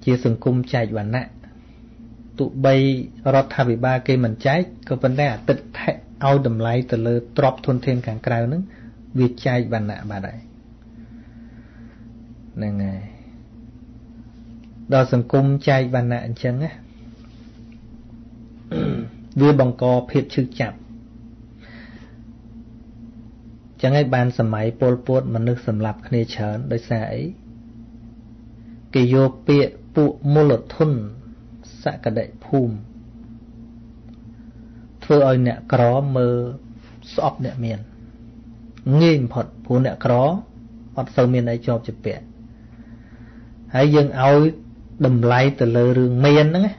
chia sầm côm chạy bản nạ tụ bay rót thà bị ba cây mình trái có vấn đề tịch thẹn ao đầm lái từ lơ drop thôn thêm càng cao nữa việc chạy bản nạ bà đại này ngày đó sầm côm chạy bản nạ chẳng á vừa bằng co phết chư chạp chẳng ai ban sầm máy Pol Pot mà nước sầm lạp khné chớn đối xa ấy kỳ vô bịa bụ mô lột thun xã cả đại phùm thưa ơi nẹ có mơ sọp nẹ miền nghiêng phật phù nẹ có hoặc sâu miền ấy cho chụp bẹt hãy dừng ôi đầm lái từ lơ rừng miền đó nghe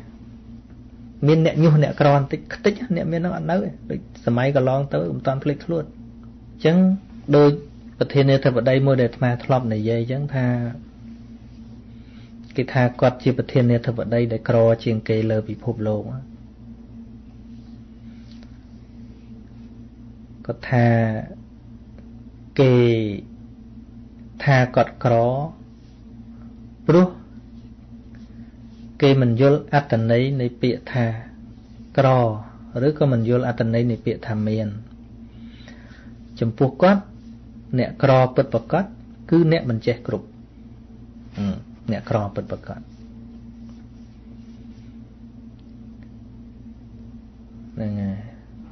miền nẹt nhiều nẹt còn tích tích nẹt miền nó ăn nấu, sớm mai còn lon tới, toàn click luôn. Chẳng đôi vật thiên này thật vật đây môi đẹp mà thọp này dây chẳng tha cái tha quạt chi vật thiên này thật vật đây để cò chiên cây lơ bị phụp lộn á, có tha cây tha quạt cò, bro khi mình vô át tần ấy này bịa thà cò rứa có mình vô át tần ấy này bịa thà miền chấm phu cốt nẹt cò bật bật cốt cứ nẹt mình che cục nẹt cò bật bật cốt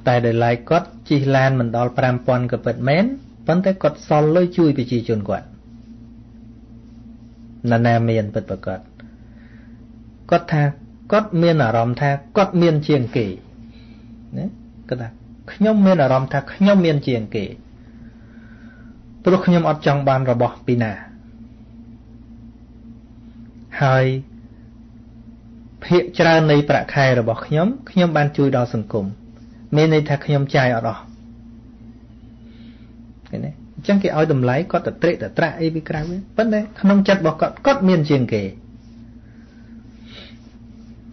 tại đời lại cốt chi lan mình đo pram pon gặp bật mén vẫn thấy cốt son lôi chui bị chi chôn quạt là na miền bật bật cốt có tha có miên ở ròm tha có miên chiền kỷ đấy các bạn nhóm miên ở ròm tha nhóm miên chiền kỷ tôi nhóm ở trong bàn rồi bỏ pina hai hiện ra này bạc khai rồi bỏ nhóm nhóm ban chui đo sừng cùng miên này tha nhóm trai ở đó cái này chẳng cái ao đầm lái có tật trệ tật trạ ấy bị căng đấy vấn đấy không chặt bỏ cọt có miên chiền kỷ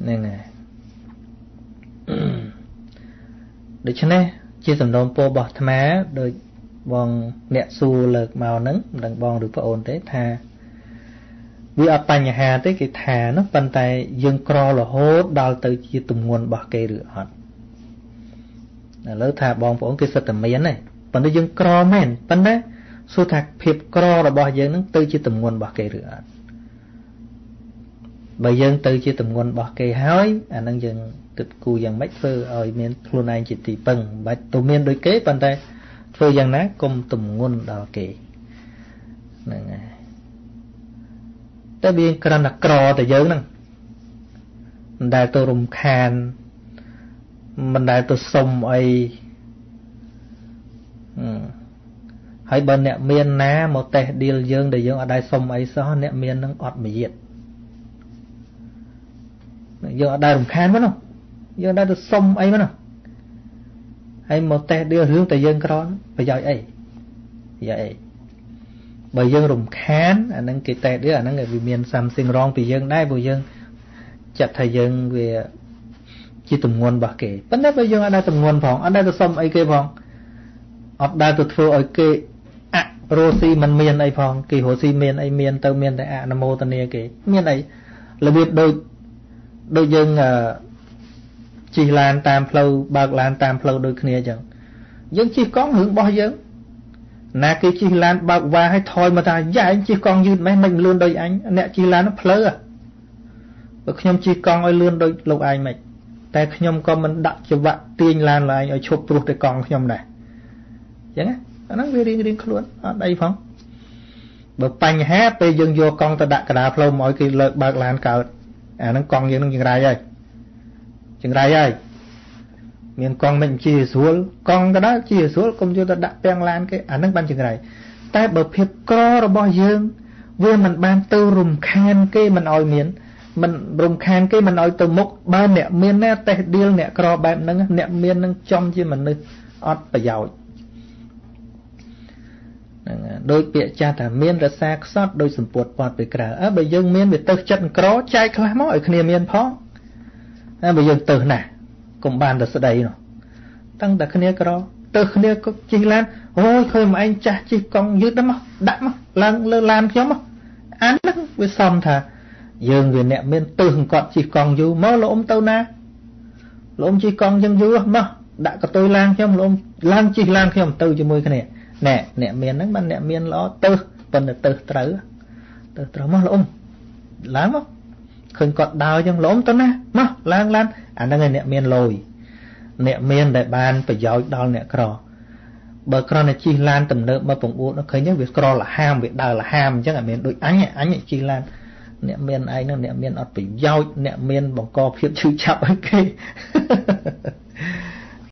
nên này được chứ nè chia sầm đom po bọt má rồi bòn nẹt xù lợt màu nắng đằng bòn được phải ổn thế thà vì ở tây nhà Hà tới cái thà nó bàn tay dương cro là hốt đào từ chia tụm nguồn bọt cây rửa hòn lỡ thà bòn phải ổn cái sợi tầm miến này bàn tay dương cro men bàn đấy số thạc phep cro là bọt dương nó từ chia tụm nguồn bọt cây rửa bây giờ từ chia tầm nguồn bỏ cây hói à năng dừng cực cù dạng mấy phơ ở miền luôn anh chỉ tỷ bằng bạch tụ miền đối kế bàn tay phơ dạng nát cùng tụm ngôn đào kể này tại vì cái là cò tại giới năng đại tôi rùng khan mình đại tôi sông ấy hãy bên nẹt miền ná một tệ điều dương để dương ở đại sông ấy sao nẹt miền năng ọt mì diệt giờ đại đồng khan mất không giờ đại được sông ấy mất không hay một tay đưa hướng tới dân cái đó bây giờ ấy vậy bởi dân đồng khan anh đang kịp tay đứa anh đang ở vì miền sầm sinh rong vì dân đây vì dân chặt thời dân về chi tùng nguồn bạc kể bất nhất bây giờ anh đang tùng nguồn phòng anh đang được sông ấy kê phòng ở đây được phơi ở kê à rosi mình miền ấy phòng kỳ hồ si miền ấy miền tây miền tây à nam mô tây kê miền ấy là việc đôi đôi dân chỉ làm tam phâu bạc làm tam phâu đôi kia chẳng dân chỉ có hưởng bao dân nà kia chỉ làm bạc và hay thôi mà ta dạ anh chỉ còn như mấy mình luôn đôi anh nè chỉ làm nó phơi à và khi chỉ còn ơi luôn đôi lâu anh mày tại khi nhom con mình đặt cho bạn tiền làm là anh ở chụp ruột để còn nhom này chẳng á nó về riêng riêng luôn ở đây phong bậc pành hát về dân vô con ta đặt cả đà phâu mọi cái lợi bạc làm cả à nó con như nó chừng rai ơi chừng rai ơi miền con mình chia xuống con cái đó chia xuống công chúng ta đặt beng lan cái à nó ban chừng rai ta bờ phép co rồi bao dương vừa mình ban tư rùm khan cái mình oi miền mình rùm khan cái mình oi từ mốc ba nẹt miền nè tè điêu nẹt cò bạn nó nẹt miền nó trong chứ mình nó ót phải giàu đôi bịa cha thả miên ra xa xót đôi sủng bột bọt về cả á bây giờ miên về tơ chân cỏ chai khóa máu ở kia miên phó á bây giờ từ nè cùng bàn được sự đầy rồi tăng từ kia cỏ từ kia có chi lan ôi thôi mà anh cha chỉ còn dứt lắm đắt lắm làm lơ làm chứ mà án lắm với xong thà giờ người nẹt miên từ còn chỉ còn dư máu lỗ tâu na lỗ chỉ còn dân dư mà đã có tôi lan chứ lỗ lan chỉ lan khi mà từ cho mười cái này nè nè miền nó ban nè miền ló tư phần là tư trứ tư trứ mà lốm lắm không khơi cọt đào trong lốm tao na mà lang lan anh đang nghe nè miền lồi nè miền đại ban phải giỏi đo nè cò bờ cò này chi lan tầm nợ mà vùng u nó khơi nhớ việc cò là ham việc đào là ham chứ là miền đôi ánh nhẹ ánh nhẹ chi lan nè miền ấy nó nè miền ọt phải giỏi nè miền bằng cò phiền chịu chậm cái